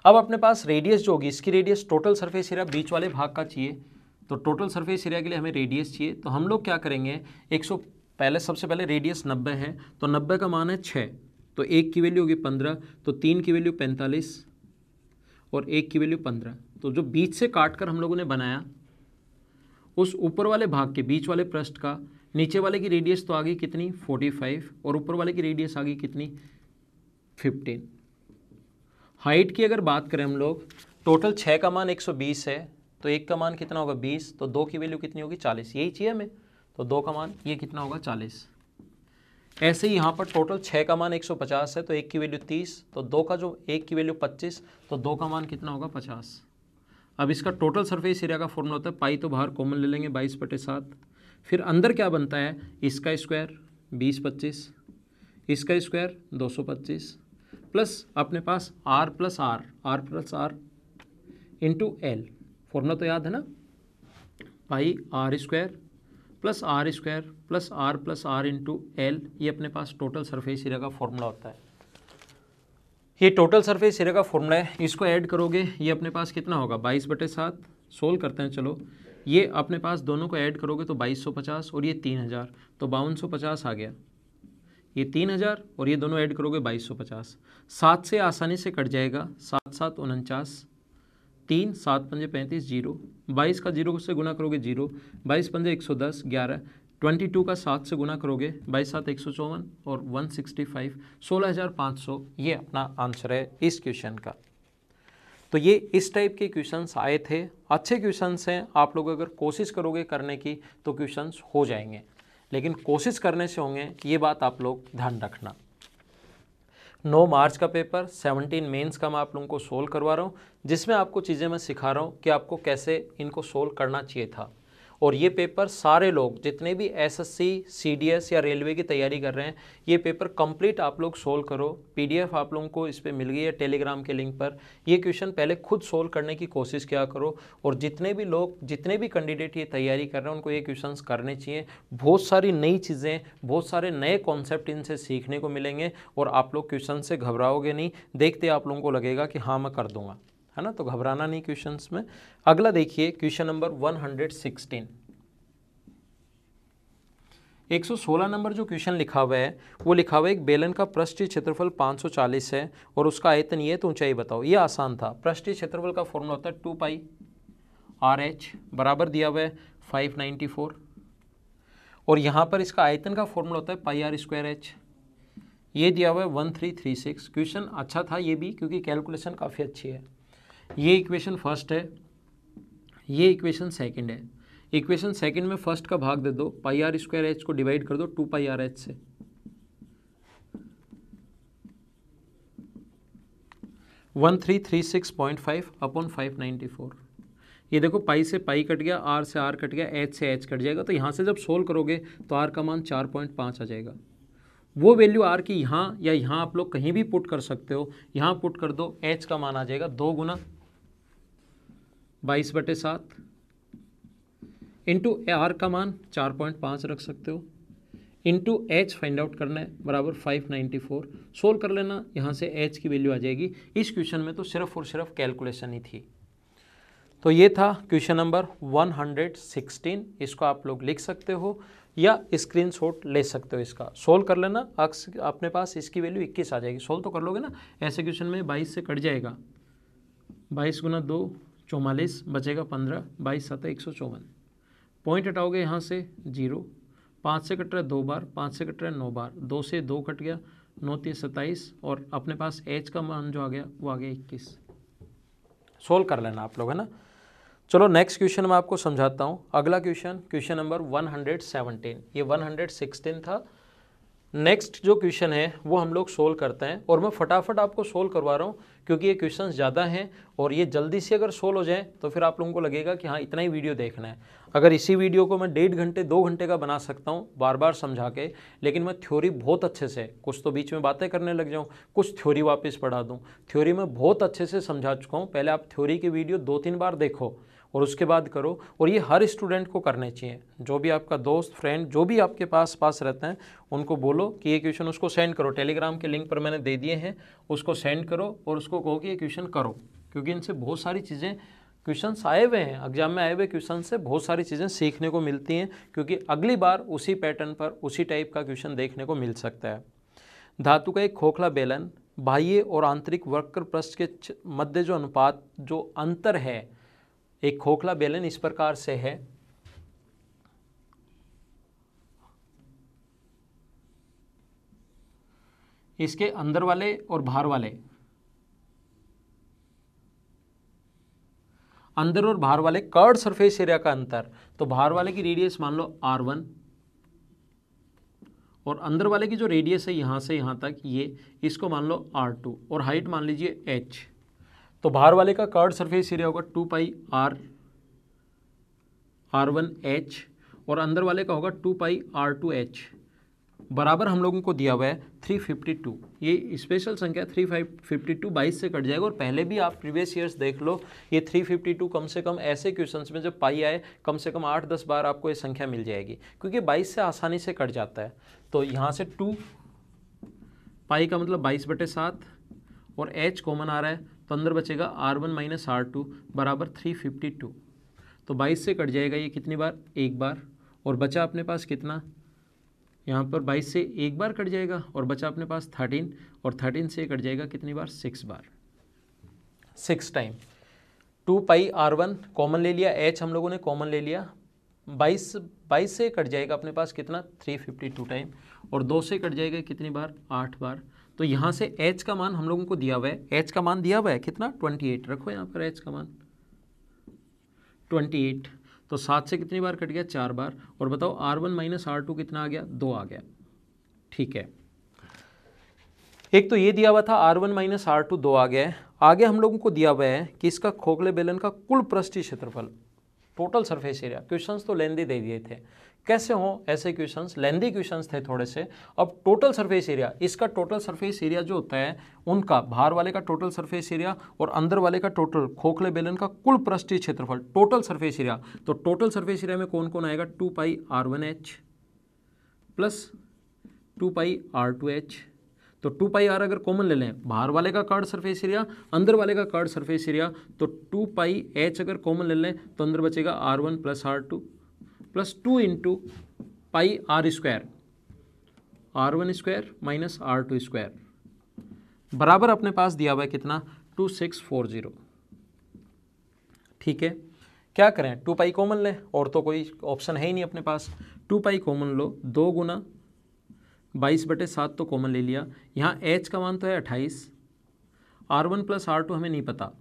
अब अपने पास रेडियस जो होगी, इसकी रेडियस टोटल सरफेस एरिया बीच वाले भाग का चाहिए, तो टोटल सरफेस एरिया के लिए हमें रेडियस चाहिए। तो हम लोग क्या करेंगे, सबसे पहले रेडियस 90 है तो 90 का मान है 6, तो एक की वैल्यू होगी 15, तो तीन की वैल्यू 45 और एक की वैल्यू 15। तो जो बीच से काट कर हम लोगों ने बनाया, उस ऊपर वाले भाग के बीच वाले पृष्ठ का नीचे वाले की रेडियस तो आ गई कितनी? 45 और ऊपर वाले की रेडियस आ गई कितनी? 15। हाइट की अगर बात करें हम लोग, टोटल 6 का मान 120 है, तो एक का मान कितना होगा? 20, तो दो की वैल्यू कितनी होगी? 40, यही चाहिए हमें, तो दो का मान ये कितना होगा? 40। ऐसे ही यहाँ पर टोटल 6 का मान 150 है, तो एक की वैल्यू 30, तो दो का जो एक की वैल्यू 25, तो दो का मान कितना होगा? 50। अब इसका टोटल सरफेस एरिया का फॉर्मूला होता है पाई, तो बाहर कॉमन ले लेंगे 22/7, फिर अंदर क्या बनता है? इसका स्क्वायर 20/25, इसका स्क्वायर 225 प्लस अपने पास r plus r into L. Formula तो याद है ना, pi r square plus r into L, ये अपने पास टोटल सरफेस एरिया का फॉर्मूला होता है। ये टोटल सरफेस एरिया का फॉर्मूला है, इसको ऐड करोगे ये अपने पास कितना होगा? 22/7। सोल्व करते हैं, चलो ये अपने पास दोनों को ऐड करोगे तो 2250 और ये 3000, तो 5250 आ गया। ये 3000 और ये दोनों ऐड करोगे 2250, 7 से आसानी से कट जाएगा, 7 7 49, 3 7 5 35 0, 22 का 0 से गुना करोगे 0, 22 5 110 11, 22 का 7 से गुना करोगे 22 7 154 और 165 16500। ये अपना आंसर है इस क्वेश्चन का। तो ये इस टाइप के क्वेश्चंस आए थे, अच्छे क्वेश्चंस हैं, आप लोग अगर कोशिश करोगे करने की तो क्वेश्चंस हो जाएंगे, लेकिन कोशिश करने से होंगे, ये बात आप लोग ध्यान रखना। 9 मार्च का पेपर 17 मेंस का मैं आप लोगों को सोल्व करवा रहा हूँ, जिसमें आपको चीज़ें मैं सिखा रहा हूँ कि आपको कैसे इनको सोल्व करना चाहिए था। और ये पेपर सारे लोग जितने भी एसएससी, सीडीएस या रेलवे की तैयारी कर रहे हैं, ये पेपर कंप्लीट आप लोग सोल्व करो। पीडीएफ आप लोगों को इस पर मिल गई है टेलीग्राम के लिंक पर। ये क्वेश्चन पहले खुद सोल्व करने की कोशिश किया करो, और जितने भी कैंडिडेट ये तैयारी कर रहे हैं उनको ये क्वेश्चंस करने चाहिए। बहुत सारी नई चीज़ें, बहुत सारे नए कॉन्सेप्ट इनसे सीखने को मिलेंगे और आप लोग क्वेश्चन से घबराओगे नहीं, देखते आप लोगों को लगेगा कि हाँ मैं कर दूँगा, है ना। तो घबराना नहीं क्वेश्चंस में। अगला देखिए क्वेश्चन नंबर 116, 116 नंबर जो क्वेश्चन लिखा हुआ है वो लिखा हुआ है एक बेलन का पृष्ठीय क्षेत्रफल 540 है और उसका आयतन ये है, तो ऊंचाई बताओ। ये आसान था। पृष्ठीय क्षेत्रफल का फॉर्मूला होता है 2 पाई RH बराबर दिया हुआ है 594, और यहाँ पर इसका आयतन का फॉर्मूला होता है पाई R स्क्वायर H, ये दिया हुआ है 1336। क्वेश्चन अच्छा था ये भी, क्योंकि कैलकुलेशन काफ़ी अच्छी है। ये इक्वेशन फर्स्ट है, ये इक्वेशन सेकंड है। इक्वेशन सेकंड में फर्स्ट का भाग दे दो, पाई R स्क्वायर H को डिवाइड कर दो 2 पाई R H से। (1336.5 / 594) ये देखो, पाई से पाई कट गया, आर से आर कट गया, एच से एच कट जाएगा, तो यहाँ से जब सोल्व करोगे तो आर का मान 4.5 आ जाएगा। वो वैल्यू आर की यहाँ या यहाँ आप लोग कहीं भी पुट कर सकते हो। यहाँ पुट कर दो, एच का मान आ जाएगा 2 गुना 22/7 इंटू आर का मान 4.5 रख सकते हो इंटू एच फाइंड आउट करना है बराबर 594। सोल्व कर लेना, यहाँ से एच की वैल्यू आ जाएगी। इस क्वेश्चन में तो सिर्फ और सिर्फ कैलकुलेशन ही थी। तो ये था क्वेश्चन नंबर 116। इसको आप लोग लिख सकते हो या स्क्रीनशॉट ले सकते हो, इसका सोल्व कर लेना। अपने पास इसकी वैल्यू 21 आ जाएगी। सोल्व तो कर लोगे ना, ऐसे क्वेश्चन में 22 से कट जाएगा, 22 गुना 2 44 बचेगा 15, 22 7 154। पॉइंट हटाओगे यहाँ से 0, 5 से कट रहा है 2 बार, 5 से कट रहा है 9 बार, 2 से 2 कट गया, 9 3 27 और अपने पास एच का मान जो आ गया वो आ गया 21। सोल्व कर लेना आप लोग, है ना। चलो नेक्स्ट क्वेश्चन मैं आपको समझाता हूँ। अगला क्वेश्चन, क्वेश्चन नंबर 117, ये 116 था। नेक्स्ट जो क्वेश्चन है वो हम लोग सोल्व करते हैं और मैं फटाफट आपको सोल्व करवा रहा हूँ क्योंकि ये क्वेश्चन ज़्यादा हैं और ये जल्दी से अगर सोल्व हो जाए तो फिर आप लोगों को लगेगा कि हाँ इतना ही वीडियो देखना है। अगर इसी वीडियो को मैं 1.5 घंटे 2 घंटे का बना सकता हूँ बार बार समझा के, लेकिन मैं थ्योरी बहुत अच्छे से, कुछ तो बीच में बातें करने लग जाऊँ, कुछ थ्योरी वापस पढ़ा दूँ। थ्योरी मैं बहुत अच्छे से समझा चुका हूँ। पहले आप थ्योरी की वीडियो 2-3 बार देखो और उसके बाद करो, और ये हर स्टूडेंट को करने चाहिए। जो भी आपका दोस्त फ्रेंड जो भी आपके पास रहते हैं उनको बोलो कि ये क्वेश्चन उसको सेंड करो। टेलीग्राम के लिंक पर मैंने दे दिए हैं, उसको सेंड करो और उसको कहो कि ये क्वेश्चन करो, क्योंकि इनसे बहुत सारी चीज़ें, क्वेश्चंस आए हुए हैं एग्जाम में, आए हुए क्वेश्चन से बहुत सारी चीज़ें सीखने को मिलती हैं, क्योंकि अगली बार उसी पैटर्न पर उसी टाइप का क्वेश्चन देखने को मिल सकता है। धातु का एक खोखला बेलन बाह्य और आंतरिक वक्र पृष्ठ के मध्य जो अनुपात, जो अंतर है, एक खोखला बेलन इस प्रकार से है, इसके अंदर वाले और बाहर वाले, अंदर और बाहर वाले कर्ड सरफेस एरिया का अंतर। तो बाहर वाले की रेडियस मान लो R1 और अंदर वाले की जो रेडियस है यहाँ से यहाँ तक, ये इसको मान लो R2 और हाइट मान लीजिए H। तो बाहर वाले का कर्ड सरफेस एरिया होगा 2 पाई R1H और अंदर वाले का होगा 2 पाई R2H बराबर हम लोगों को दिया हुआ है 352। ये स्पेशल संख्या 352 22 से कट जाएगा। और पहले भी आप प्रीवियस ईयर्स देख लो, ये 352 कम से कम ऐसे क्वेश्चंस में जब पाई आए कम से कम 8-10 बार आपको ये संख्या मिल जाएगी, क्योंकि 22 से आसानी से कट जाता है। तो यहाँ से 2 पाई का मतलब 22/7 और एच कॉमन आ रहा है, तो अंदर बचेगा R1 - R2 बराबर 352। तो 22 से कट जाएगा ये कितनी बार, 1 बार, और बचा अपने पास कितना, यहाँ पर 22 से 1 बार कट जाएगा और बचा अपने पास 13, और 13 से कट जाएगा कितनी बार, 6 बार, 6 टाइम। 2 पाई R1 कॉमन ले लिया, H हम लोगों ने कॉमन ले लिया, 22 से कट जाएगा अपने पास कितना, 352 टाइम, और 2 से कट जाएगा कितनी बार, 8 बार। तो यहाँ से H का मान हम लोगों को दिया हुआ है, H का मान दिया हुआ है कितना, 28 रखो यहाँ पर, H का मान 28। तो 7 से कितनी बार कट गया, 4 बार, और बताओ R1 - R2 कितना आ गया, 2 आ गया। ठीक है, एक तो ये दिया हुआ था R1 - R2 2 आ गया है। आगे हम लोगों को दिया हुआ है कि इसका खोखले बेलन का कुल पृष्ठीय क्षेत्रफल, टोटल सरफेस एरिया। क्वेश्चंस तो लेंदी दे दिए थे, कैसे हों ऐसे क्वेश्चंस, लेंदी क्वेश्चंस थे थोड़े से। अब टोटल सरफेस एरिया, इसका टोटल सरफेस एरिया जो होता है उनका, बाहर वाले का टोटल सरफेस एरिया और अंदर वाले का टोटल, खोखले बेलन का कुल पृष्ठीय क्षेत्रफल, टोटल सरफेस एरिया। तो टोटल सरफेस एरिया में कौन कौन आएगा, 2 पाई R1H प्लस 2 पाई R2H। तो 2 पाई R अगर कॉमन ले लें, बाहर वाले का कर्ड सरफेस एरिया अंदर वाले का कर्ड सरफेस एरिया, तो 2 पाई H अगर कॉमन ले लें तो अंदर बचेगा R1 + R2 plus 2 × pi R square, R1 square - R2 square बराबर अपने पास दिया हुआ है कितना, 2640। ठीक है, क्या करें, 2 पाई कॉमन लें, और तो कोई ऑप्शन है ही नहीं अपने पास। 2 पाई कॉमन लो, 2 गुना 22/7 तो कॉमन ले लिया, यहाँ H का मान तो है 28, R1 + R2 हमें नहीं पता।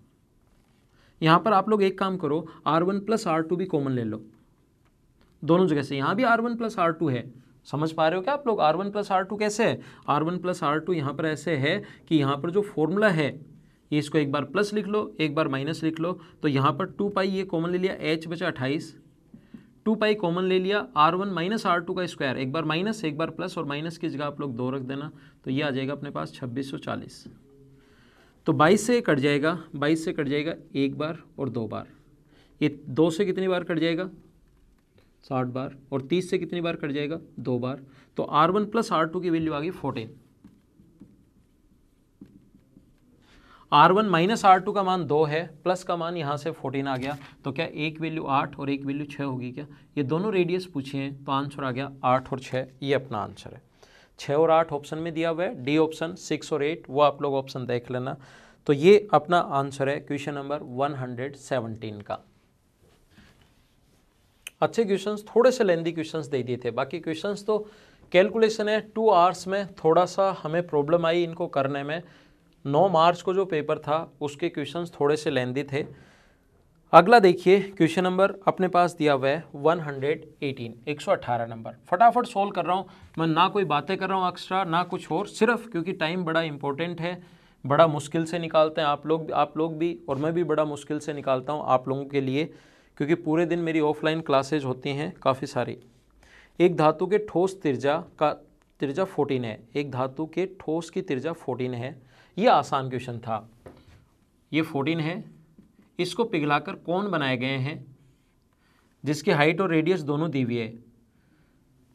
यहाँ पर आप लोग एक काम करो, R1 + R2 भी कॉमन ले लो दोनों जगह से, यहाँ भी R1 + R2 है। समझ पा रहे हो क्या आप लोग, R1 + R2 कैसे है, R1 + R2 यहाँ पर ऐसे है कि यहाँ पर जो फॉर्मूला है ये, इसको एक बार प्लस लिख लो एक बार माइनस लिख लो। तो यहाँ पर 2 पाई ये कॉमन ले लिया, H बचा 28, टू पाई कॉमन ले लिया, R one minus R two का स्क्वायर, एक बार माइनस एक बार प्लस और माइनस की जगह आप लोग 2 रख देना, तो ये आ जाएगा अपने पास 2640। तो 22 से कट जाएगा, 22 से कट जाएगा एक बार और दो बार, ये 2 से कितनी बार कट जाएगा 60 बार, और 30 से कितनी बार कट जाएगा 2 बार। तो R one plus R two की वैल्यू आ गई 14। R one minus R two का मान 2 है, प्लस का मान यहाँ से 14 आ गया, तो क्या एक वैल्यू 8 और एक वैल्यू 6 होगी क्या? ये दोनों रेडियस पूछे हैं, तो आंसर आ गया 8 और 6, ये अपना आंसर है। 6 और 8 ऑप्शन में दिया हुआ है, डी ऑप्शन 6 और 8, वो आप लोग ऑप्शन देख लेना। तो ये अपना आंसर है क्वेश्चन नंबर 117 का। अच्छे क्वेश्चंस, थोड़े से लेंदी क्वेश्चंस दे दिए थे, बाकी क्वेश्चंस तो कैलकुलेशन है। 2 आवर्स में थोड़ा सा हमें प्रॉब्लम आई इनको करने में। 9 मार्च को जो पेपर था उसके क्वेश्चंस थोड़े से लेंदी थे। अगला देखिए क्वेश्चन नंबर अपने पास दिया हुआ है 118 नंबर। फटाफट सोल्व कर रहा हूँ मैं, ना कोई बातें कर रहा हूँ एक्स्ट्रा ना कुछ और, सिर्फ क्योंकि टाइम बड़ा इंपॉर्टेंट है, बड़ा मुश्किल से निकालते हैं आप लोग भी और मैं भी बड़ा मुश्किल से निकालता हूँ आप लोगों के लिए, क्योंकि पूरे दिन मेरी ऑफलाइन क्लासेज होती हैं काफ़ी सारी। एक धातु के ठोस तिरजा का तिरजा 14 है, एक धातु के ठोस की तिरजा 14 है। ये आसान क्वेश्चन था, ये 14 है, इसको पिघलाकर कौन बनाए गए हैं जिसकी हाइट और रेडियस दोनों दी हुई है।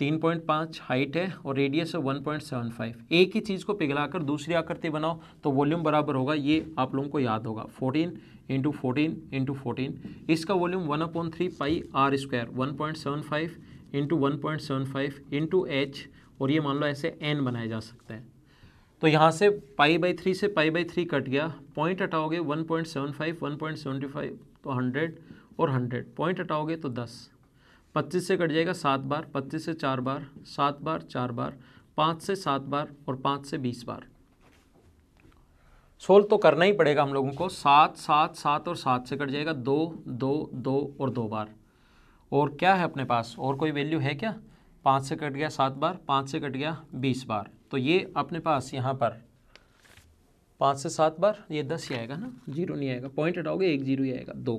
3.5 हाइट है और रेडियस है 1.75। एक ही चीज़ को पिघलाकर दूसरी आकृति बनाओ तो वॉल्यूम बराबर होगा, ये आप लोगों को याद होगा 14 इंटू 14 इंटू 14। इसका volume 1/3 pi r square 1.75 into 1.75 into h, और ये मान लो ऐसे n बनाए जा सकते हैं। तो यहाँ से π/3 से π/3 कट गया, पॉइंट हटाओगे 1.75 1.75 तो 100 और 100, पॉइंट हटाओगे तो 10। 25 से कट जाएगा 7 बार, 25 से 4 बार, 7 बार 4 बार, 5 से 7 बार और 5 से 20 बार। सोल्व तो करना ही पड़ेगा हम लोगों को। 7 और 7 से कट जाएगा 2 2 2 और 2 बार, और क्या है अपने पास और कोई वैल्यू है क्या? 5 से कट गया 7 बार, 5 से कट गया 20 बार, तो ये अपने पास यहाँ पर 5 से 7 बार ये 10 ही आएगा ना, 0 नहीं आएगा, पॉइंट हटाओगे 1 0 ही आएगा। 2,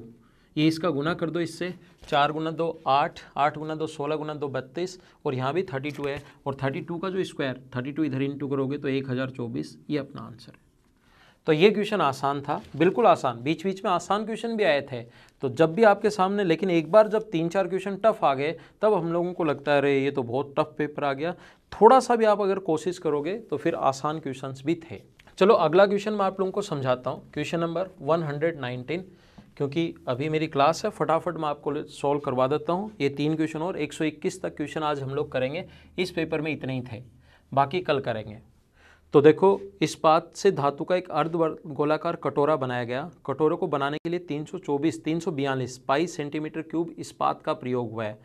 ये इसका गुना कर दो इससे, 4 गुना 2 8, 8 गुना 2 16 गुना 2 32, और यहाँ भी 32 है, और 32 का जो स्क्वायर 32 इधर इंटू करोगे तो 1024, ये अपना आंसर है। तो ये क्वेश्चन आसान था, बिल्कुल आसान। बीच बीच में आसान क्वेश्चन भी आए थे तो जब भी आपके सामने, लेकिन एक बार जब 3-4 क्वेश्चन टफ आ गए तब हम लोगों को लगता है अरे ये तो बहुत टफ पेपर आ गया। थोड़ा सा भी आप अगर कोशिश करोगे तो फिर आसान क्वेश्चंस भी थे। चलो अगला क्वेश्चन मैं आप लोगों को समझाता हूँ, क्वेश्चन नंबर 119। क्योंकि अभी मेरी क्लास है, फटाफट मैं आपको सॉल्व करवा देता हूँ। ये 3 क्वेश्चन और 121 तक क्वेश्चन आज हम लोग करेंगे। इस पेपर में इतने ही थे, बाकी कल करेंगे। तो देखो, इस्पात से धातु का एक अर्ध गोलाकार कटोरा बनाया गया। कटोरे को बनाने के लिए 342 पाई सेंटीमीटर क्यूब इस्पात का प्रयोग हुआ है।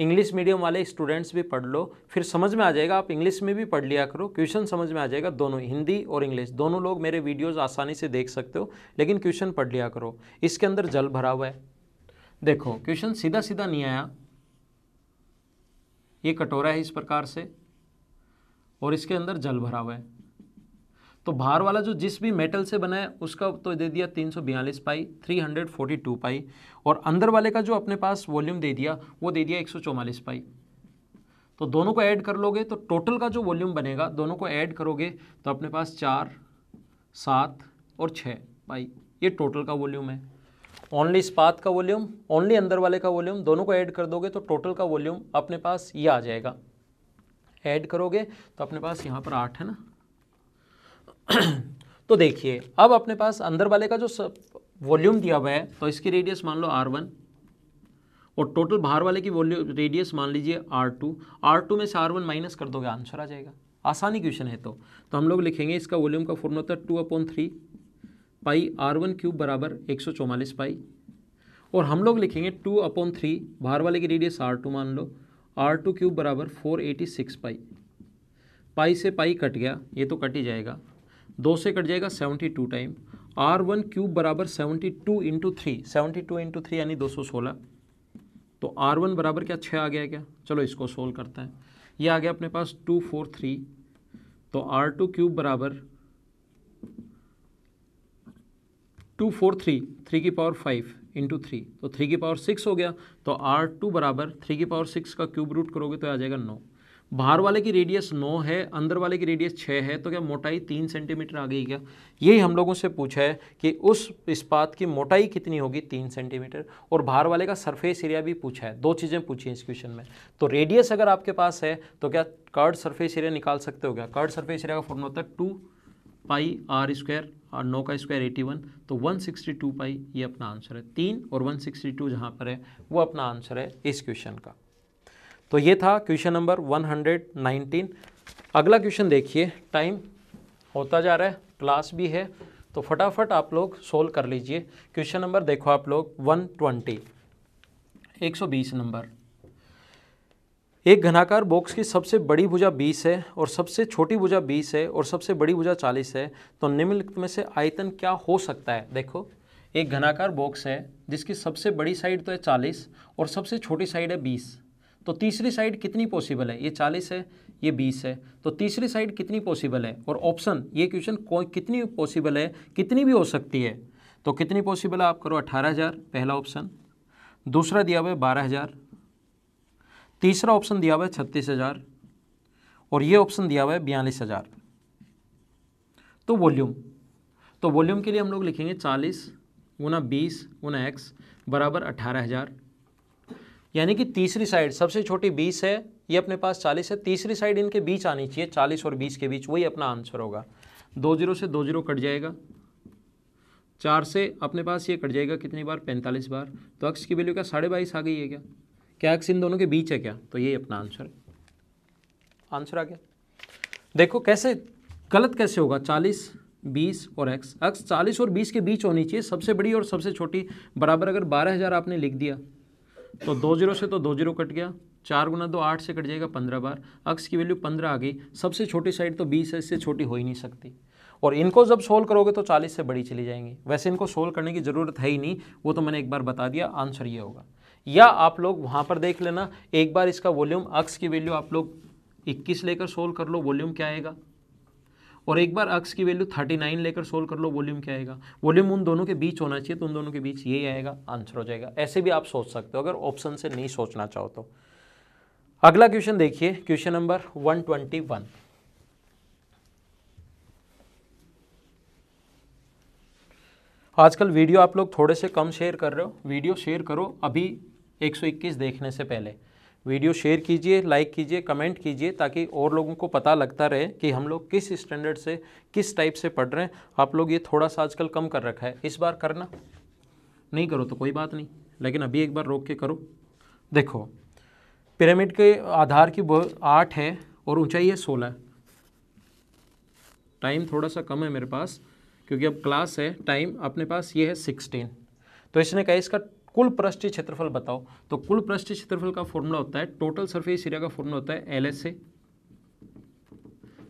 इंग्लिश मीडियम वाले स्टूडेंट्स भी पढ़ लो, फिर समझ में आ जाएगा। आप इंग्लिश में भी पढ़ लिया करो, क्वेश्चन समझ में आ जाएगा। दोनों हिंदी और इंग्लिश दोनों लोग मेरे वीडियोज़ आसानी से देख सकते हो, लेकिन क्वेश्चन पढ़ लिया करो। इसके अंदर जल भरा हुआ है। देखो, क्वेश्चन सीधा सीधा नहीं आया। ये कटोरा है इस प्रकार से और इसके अंदर जल भरा हुआ है। तो भार वाला जो जिस भी मेटल से बना है उसका तो दे दिया 342 पाई 342 पाई, और अंदर वाले का जो अपने पास वॉल्यूम दे दिया वो दे दिया 144 पाई। तो दोनों को ऐड कर लोगे तो टोटल का जो वॉल्यूम बनेगा, दोनों को ऐड करोगे तो अपने पास 4 7 और 6 पाई, ये टोटल का वॉल्यूम है। ओनली इस्पात का वॉल्यूम, ओनली अंदर वाले का वॉल्यूम, दोनों को ऐड कर दोगे तो टोटल का वॉल्यूम अपने पास ये आ जाएगा। ऐड करोगे तो अपने पास यहाँ पर 8 है ना। तो देखिए, अब अपने पास अंदर वाले का जो वॉल्यूम दिया हुआ है तो इसकी रेडियस मान लो R1, और टोटल बाहर वाले की वॉल्यूम रेडियस मान लीजिए R2। R2 में से R1 माइनस कर दोगे, आंसर आ जाएगा। आसानी क्वेश्चन है। तो हम लोग लिखेंगे, इसका वॉल्यूम का फॉर्मूला होता है 2/3 पाई R1³ बराबर 144 पाई, और हम लोग लिखेंगे 2/3 बाहर वाले की रेडियस R2 मान लो, R2³ बराबर 486 पाई। पाई से पाई कट गया, ये तो कट ही जाएगा। 2 से कट जाएगा 72 टाइम। R1³ बराबर 72 इंटू 3 यानी 216। तो R1 बराबर क्या 6 आ गया क्या? चलो इसको सोल्व करते हैं। ये आ गया अपने पास 243। तो R2³ बराबर 243 3 की पावर 5 इंटू 3 तो 3 की पावर 6 हो गया। तो R2 बराबर 3 की पावर 6 का क्यूब रूट करोगे तो आ जाएगा 9। बाहर वाले की रेडियस 9 है, अंदर वाले की रेडियस 6 है, तो क्या मोटाई 3 सेंटीमीटर आ गई क्या? यही हम लोगों से पूछा है कि उस इस्पात की मोटाई कितनी होगी, 3 सेंटीमीटर, और बाहर वाले का सरफेस एरिया भी पूछा है। दो चीज़ें पूछी हैं इस क्वेश्चन में। तो रेडियस अगर आपके पास है तो क्या कर्ड सरफेस एरिया निकाल सकते हो क्या? कर्ड सरफेस एरिया का फॉर्मूला होता है 2 पाई r स्क्वायर और 9 का स्क्वायर 81, तो 162 पाई ये अपना आंसर है। 3 और 162 जहाँ पर है वो अपना आंसर है इस क्वेश्चन का। तो ये था क्वेश्चन नंबर 119। अगला क्वेश्चन देखिए, टाइम होता जा रहा है, क्लास भी है, तो फटाफट आप लोग सोल्व कर लीजिए। क्वेश्चन नंबर देखो आप लोग 120 नंबर। एक घनाकार बॉक्स की सबसे बड़ी भुजा 20 है और सबसे छोटी भुजा 20 है और सबसे बड़ी भुजा 40 है, तो निम्नलिखित में से आयतन क्या हो सकता है? देखो एक घनाकार बॉक्स है जिसकी सबसे बड़ी साइड तो है 40 और सबसे छोटी साइड है 20, तो तीसरी साइड कितनी पॉसिबल है? ये 40 है, ये 20 है, तो तीसरी साइड कितनी पॉसिबल है? और ऑप्शन ये क्वेश्चन कितनी पॉसिबल है, कितनी भी हो सकती है, तो कितनी पॉसिबल है आप करो 18,000 पहला ऑप्शन, दूसरा दिया हुआ है 12,000, तीसरा ऑप्शन दिया हुआ है 36,000 और ये ऑप्शन दिया हुआ है 42,000। तो वॉल्यूम, तो वॉल्यूम के लिए हम लोग लिखेंगे 40 × 20 × x बराबर 18,000, यानी कि तीसरी साइड सबसे छोटी 20 है, ये अपने पास 40 है, तीसरी साइड इनके बीच आनी चाहिए, 40 और 20 के बीच, वही अपना आंसर होगा। 20 से 20 कट जाएगा, 4 से अपने पास ये कट जाएगा कितनी बार, 45 बार, तो एक्स की वैल्यू क्या 22.5 आ गई है क्या? क्या एक्स इन दोनों के बीच है क्या? तो ये अपना आंसर आ गया। देखो कैसे गलत कैसे होगा, 40, 20 और x, एक्स 40 और 20 के बीच होनी चाहिए, सबसे बड़ी और सबसे छोटी बराबर, अगर 12,000 आपने लिख दिया तो 20 से 20 कट गया, 4 × 2 8 से कट जाएगा 15 बार, एक्स की वैल्यू 15 आ गई, सबसे छोटी साइड तो 20 है, इससे छोटी हो ही नहीं सकती, और इनको जब सोल्व करोगे तो 40 से बड़ी चली जाएंगी। वैसे इनको सोल्व करने की ज़रूरत है ही नहीं, वो तो मैंने एक बार बता दिया, आंसर ये होगा। या आप लोग वहाँ पर देख लेना एक बार, इसका वॉल्यूम अक्स की वैल्यू आप लोग 21 लेकर सोल्व कर लो, वॉल्यूम क्या आएगा, और एक बार अक्स की वैल्यू 39 लेकर सोल्व कर लो, वॉल्यूम क्या आएगा? वॉल्यूम उन दोनों के बीच होना चाहिए, तो उन दोनों के बीच यही आएगा, आंसर हो जाएगा। ऐसे भी आप सोच सकते हो अगर ऑप्शन से नहीं सोचना चाहो तो। अगला क्वेश्चन देखिए, क्वेश्चन नंबर 121। आजकल वीडियो आप लोग थोड़े से कम शेयर कर रहे हो, वीडियो शेयर करो अभी 121 देखने से पहले, वीडियो शेयर कीजिए, लाइक कीजिए, कमेंट कीजिए, ताकि और लोगों को पता लगता रहे कि हम लोग किस स्टैंडर्ड से, किस टाइप से पढ़ रहे हैं। आप लोग ये थोड़ा सा आजकल कम कर रखा है, इस बार करना, नहीं करो तो कोई बात नहीं, लेकिन अभी एक बार रोक के करो। देखो पिरामिड के आधार की 8 है और ऊँचाई है 16। टाइम थोड़ा सा कम है मेरे पास क्योंकि अब क्लास है, टाइम अपने पास ये है 16। तो इसने कहा इसका कुल पृष्ठीय क्षेत्रफल बताओ, तो कुल पृष्ठीय क्षेत्रफल का फॉर्मूला होता है, टोटल सरफेस एरिया का फॉर्मूला होता है LSA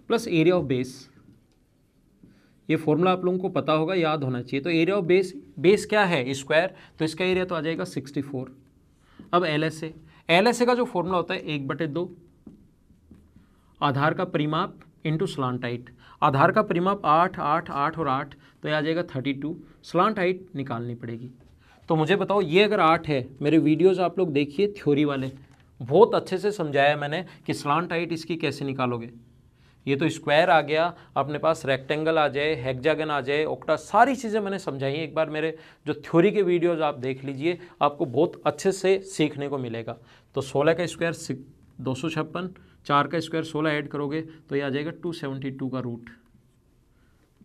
plus area of base. ये फॉर्मूला आप लोगों को पता होगा, याद होना चाहिए। तो एरिया ऑफ बेस, बेस क्या है? स्क्वायर, तो इसका एरिया तो आ जाएगा 64। अब LSA का जो फॉर्मूला होता है 1/2 आधार का परिमाप इंटू स्लांट हाइट। आधार का परिमाप 8, 8, 8 और 8, तो ये आ जाएगा 32। स्लांट हाइट निकालनी पड़ेगी। तो मुझे बताओ ये अगर 8 है, मेरे वीडियोज़ आप लोग देखिए थ्योरी वाले, बहुत अच्छे से समझाया मैंने कि स्लांट हाइट इसकी कैसे निकालोगे। ये तो स्क्वायर आ गया, अपने पास रेक्टेंगल आ जाए, हेक्सागन आ जाए, ओक्टा, सारी चीज़ें मैंने समझाई हैं। एक बार मेरे जो थ्योरी के वीडियोज़ आप देख लीजिए, आपको बहुत अच्छे से सीखने को मिलेगा। तो 16 का स्क्वायर 256, 4 का स्क्वायर 16 ऐड करोगे तो ये आ जाएगा 272 का रूट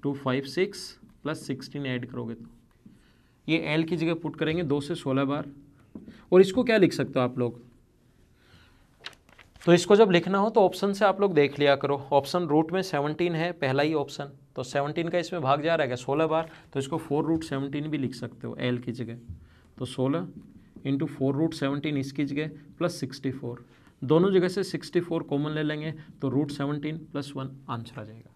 256 प्लस 16 ऐड करोगे तो ये L की जगह पुट करेंगे 2 से 16 बार। और इसको क्या लिख सकते हो आप लोग? तो इसको जब लिखना हो तो ऑप्शन से आप लोग देख लिया करो। ऑप्शन रूट में 17 है, पहला ही ऑप्शन, तो 17 का इसमें भाग जा रहा है 16 बार, तो इसको 4 रूट 17 भी लिख सकते हो L की जगह। तो 16 × 4 रूट 17 इसकी जगह प्लस 64, दोनों जगह से 64 कॉमन ले लेंगे तो √17 + 1 आंसर आ जाएगा।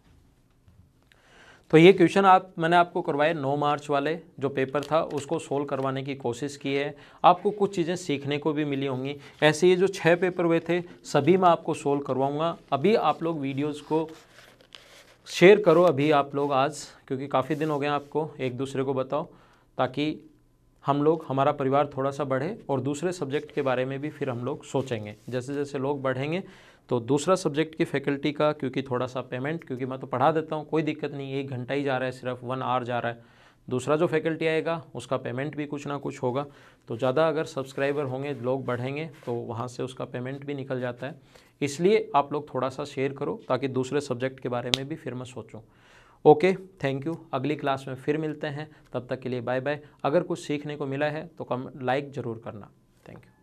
तो ये क्वेश्चन मैंने आपको करवाए 9 मार्च वाले जो पेपर था, उसको सोल्व करवाने की कोशिश की है। आपको कुछ चीज़ें सीखने को भी मिली होंगी। ऐसे ये जो 6 पेपर हुए थे सभी मैं आपको सोल्व करवाऊंगा। अभी आप लोग वीडियोज़ को शेयर करो, अभी आप लोग आज, क्योंकि काफ़ी दिन हो गए आपको, एक दूसरे को बताओ, ताकि हम लोग, हमारा परिवार थोड़ा सा बढ़े और दूसरे सब्जेक्ट के बारे में भी फिर हम लोग सोचेंगे। जैसे जैसे लोग बढ़ेंगे तो दूसरा सब्जेक्ट की फैकल्टी का, क्योंकि थोड़ा सा पेमेंट, क्योंकि मैं तो पढ़ा देता हूँ, कोई दिक्कत नहीं, एक घंटा ही जा रहा है, सिर्फ 1 आवर जा रहा है, दूसरा जो फैकल्टी आएगा उसका पेमेंट भी कुछ ना कुछ होगा। तो ज़्यादा अगर सब्सक्राइबर होंगे, लोग बढ़ेंगे तो वहाँ से उसका पेमेंट भी निकल जाता है। इसलिए आप लोग थोड़ा सा शेयर करो ताकि दूसरे सब्जेक्ट के बारे में भी फिर मैं सोचूँ। Okay, thank you. अगली क्लास में फिर मिलते हैं, तब तक के लिए बाय बाय। अगर कुछ सीखने को मिला है तो लाइक ज़रूर करना। Thank you.